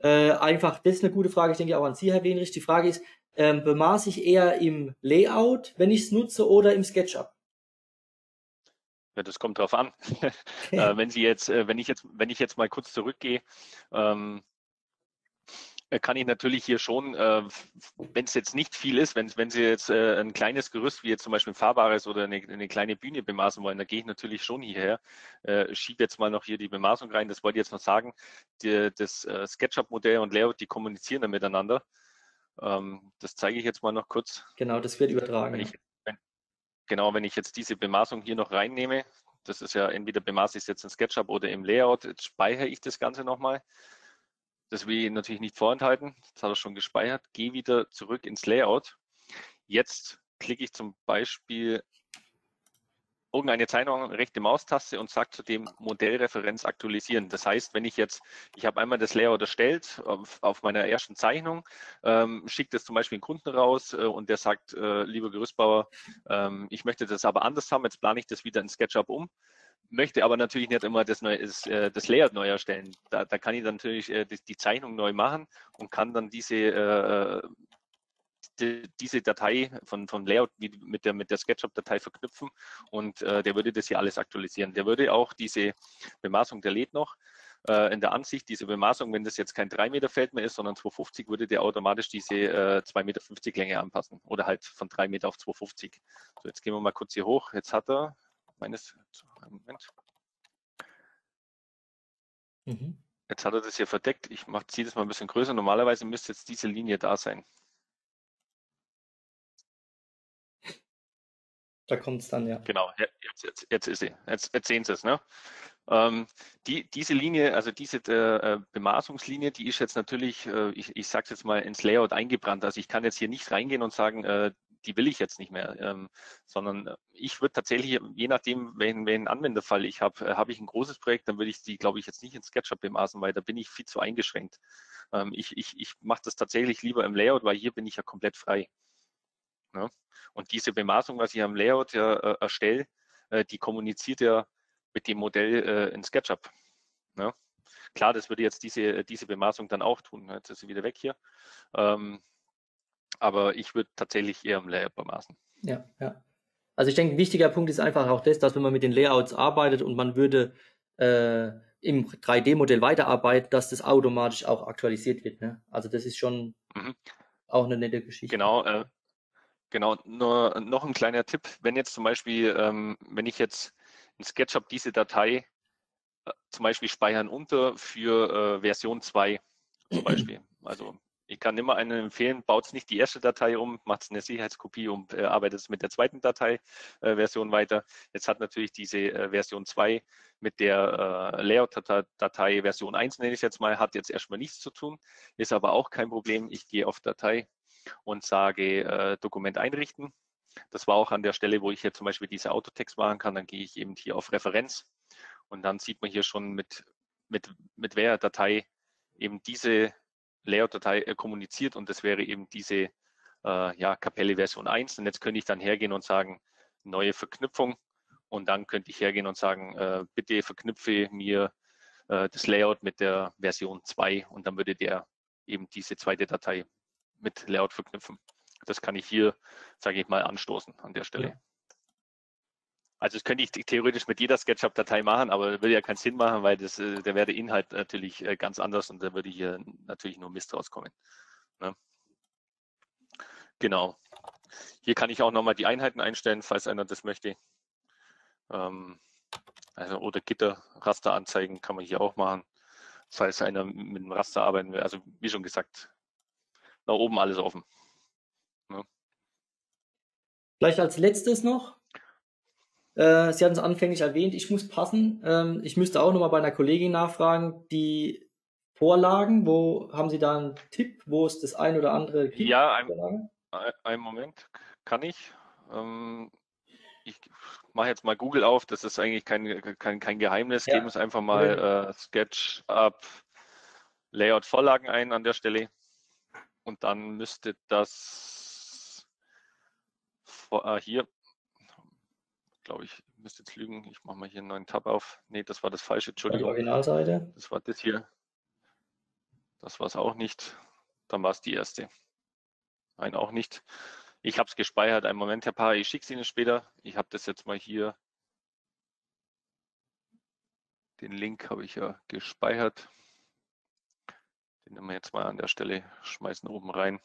das ist eine gute Frage, ich denke auch an Sie, Herr Wenrich. Die Frage ist, bemaße ich eher im Layout, wenn ich es nutze, oder im SketchUp? Ja, das kommt drauf an. Wenn ich jetzt mal kurz zurückgehe, kann ich natürlich hier schon, wenn es jetzt nicht viel ist, wenn Sie jetzt ein kleines Gerüst, wie jetzt zum Beispiel ein fahrbares oder eine kleine Bühne bemaßen wollen, dann gehe ich natürlich schon hierher, schiebe jetzt mal noch hier die Bemaßung rein. Das wollte ich jetzt noch sagen, das SketchUp-Modell und Layout, die kommunizieren dann miteinander. Das zeige ich jetzt mal noch kurz. Genau, das wird übertragen. Wenn ich jetzt diese Bemaßung hier noch reinnehme, das ist ja entweder bemaße ich es jetzt in SketchUp oder im Layout, jetzt speichere ich das Ganze nochmal. Das will ich Ihnen natürlich nicht vorenthalten. Das hat er schon gespeichert. Gehe wieder zurück ins Layout. Jetzt klicke ich zum Beispiel irgendeine Zeichnung, rechte Maustaste und sage zu dem Modellreferenz aktualisieren. Das heißt, wenn ich habe einmal das Layout erstellt auf meiner ersten Zeichnung, schicke das zum Beispiel einen Kunden raus und der sagt, lieber Gerüstbauer, ich möchte das aber anders haben, jetzt plane ich das wieder in SketchUp um. Möchte aber natürlich nicht immer das Layout neu erstellen. Da kann ich dann natürlich die Zeichnung neu machen und kann dann diese Datei vom Layout mit der SketchUp-Datei verknüpfen und der würde das hier alles aktualisieren. Der würde auch diese Bemaßung, der lädt noch in der Ansicht, diese Bemaßung, wenn das jetzt kein 3 Meter Feld mehr ist, sondern 2,50, würde der automatisch diese 2,50 Meter Länge anpassen oder halt von 3 Meter auf 2,50. So, jetzt gehen wir mal kurz hier hoch. Jetzt hat er... Jetzt hat er das hier verdeckt. Ich ziehe das mal ein bisschen größer. Normalerweise müsste jetzt diese Linie da sein. Da kommt es dann, ja. Genau, jetzt ist sie. Jetzt sehen Sie es, ne? Diese Linie, also diese Bemaßungslinie, die ist jetzt natürlich, ich sage es jetzt mal, ins Layout eingebrannt. Also ich kann jetzt hier nicht reingehen und sagen, die will ich jetzt nicht mehr, sondern ich würde tatsächlich, je nachdem, welchen Anwenderfall ich habe, habe ich ein großes Projekt, dann würde ich die, glaube ich, jetzt nicht in SketchUp bemaßen, weil da bin ich viel zu eingeschränkt. Ich mache das tatsächlich lieber im Layout, weil hier bin ich ja komplett frei. Ja? Und diese Bemaßung, was ich am Layout ja erstelle, die kommuniziert ja mit dem Modell in SketchUp. Ja? Klar, das würde jetzt diese Bemaßung dann auch tun. Jetzt ist sie wieder weg hier. Aber ich würde tatsächlich eher im Layout bemaßen. Ja, ja. Also ich denke, ein wichtiger Punkt ist einfach auch das, dass wenn man mit den Layouts arbeitet und man würde im 3D-Modell weiterarbeiten, dass das automatisch auch aktualisiert wird. Ne? Also das ist schon auch eine nette Geschichte. Genau, genau. Nur noch ein kleiner Tipp. Wenn jetzt zum Beispiel, wenn ich jetzt in SketchUp diese Datei zum Beispiel speichern unter für Version 2, zum Beispiel. Also ich kann immer einen empfehlen, baut nicht die erste Datei um, macht eine Sicherheitskopie und arbeitet es mit der zweiten Dateiversion weiter. Jetzt hat natürlich diese Version 2 mit der Layout-Datei Version 1, nenne ich jetzt mal, hat jetzt erstmal nichts zu tun, ist aber auch kein Problem. Ich gehe auf Datei und sage Dokument einrichten. Das war auch an der Stelle, wo ich jetzt zum Beispiel diese Autotext machen kann. Dann gehe ich eben hier auf Referenz und dann sieht man hier schon mit welcher Datei eben diese Layout-Datei kommuniziert, und das wäre eben diese Kapelle Version 1. Und jetzt könnte ich dann hergehen und sagen, neue Verknüpfung, und dann könnte ich hergehen und sagen, bitte verknüpfe mir das Layout mit der Version 2, und dann würde der eben diese zweite Datei mit Layout verknüpfen. Das kann ich hier, sage ich mal, anstoßen an der Stelle. Ja. Also das könnte ich theoretisch mit jeder SketchUp-Datei machen, aber das würde ja keinen Sinn machen, weil das, da wäre der Inhalt natürlich ganz anders und da würde hier natürlich nur Mist rauskommen. Ne? Genau. Hier kann ich auch nochmal die Einheiten einstellen, falls einer das möchte. Oder Gitterraster anzeigen kann man hier auch machen, falls einer mit dem Raster arbeiten will. Also wie schon gesagt, nach oben alles offen. Ne? Vielleicht als letztes noch. Sie hatten es anfänglich erwähnt, ich muss passen. Ich müsste auch nochmal bei einer Kollegin nachfragen, die Vorlagen, wo haben Sie da einen Tipp, wo es das ein oder andere gibt? Ja, einen Moment, kann ich. Ich mache jetzt mal Google auf, das ist eigentlich kein Geheimnis. Ja. Geben wir es einfach mal SketchUp Layout Vorlagen ein an der Stelle, und dann müsste das hier, glaube ich, müsste jetzt lügen. Ich mache mal hier einen neuen Tab auf. Nee, das war das falsche. Entschuldigung. Die Originalseite. Das war das hier. Das war es auch nicht. Dann war es die erste. Nein, auch nicht. Ich habe es gespeichert. Einen Moment, Herr Paar, ich schicke es Ihnen später. Ich habe das jetzt mal hier. Den Link habe ich ja gespeichert. Den nehmen wir jetzt mal an der Stelle, schmeißen oben rein.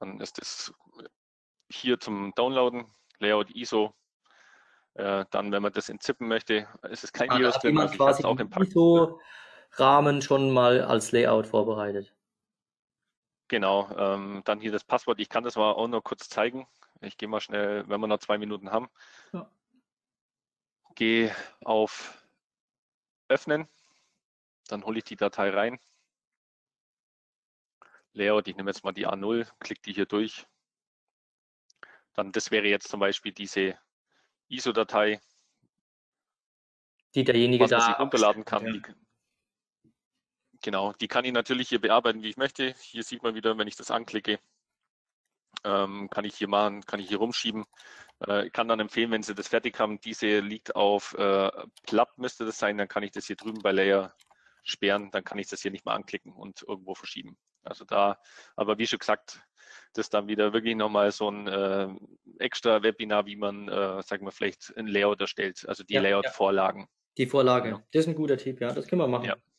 Dann ist das hier zum Downloaden. Layout ISO, dann, wenn man das entzippen möchte, ist es kein Virus drin. Man quasi auch im ISO-Rahmen schon mal als Layout vorbereitet. Genau, dann hier das Passwort. Ich kann das mal auch noch kurz zeigen. Ich gehe mal schnell, wenn wir noch 2 Minuten haben, ja. Gehe auf Öffnen, dann hole ich die Datei rein. Layout, ich nehme jetzt mal die A0, klicke die hier durch. Dann, das wäre jetzt zum Beispiel diese ISO-Datei, die derjenige da runterladen kann. Ja. Genau, die kann ich natürlich hier bearbeiten, wie ich möchte. Hier sieht man wieder, wenn ich das anklicke, kann ich hier machen, kann ich hier rumschieben. Ich kann dann empfehlen, wenn Sie das fertig haben, diese liegt auf Platt, müsste das sein, dann kann ich das hier drüben bei Layer sperren, dann kann ich das hier nicht mehr anklicken und irgendwo verschieben. Also da, aber wie schon gesagt, das dann wieder wirklich nochmal so ein extra Webinar, wie man, sagen wir, vielleicht ein Layout erstellt, also die Layout-Vorlagen. Die Vorlage, ja. Das ist ein guter Tipp, ja, das können wir machen. Ja.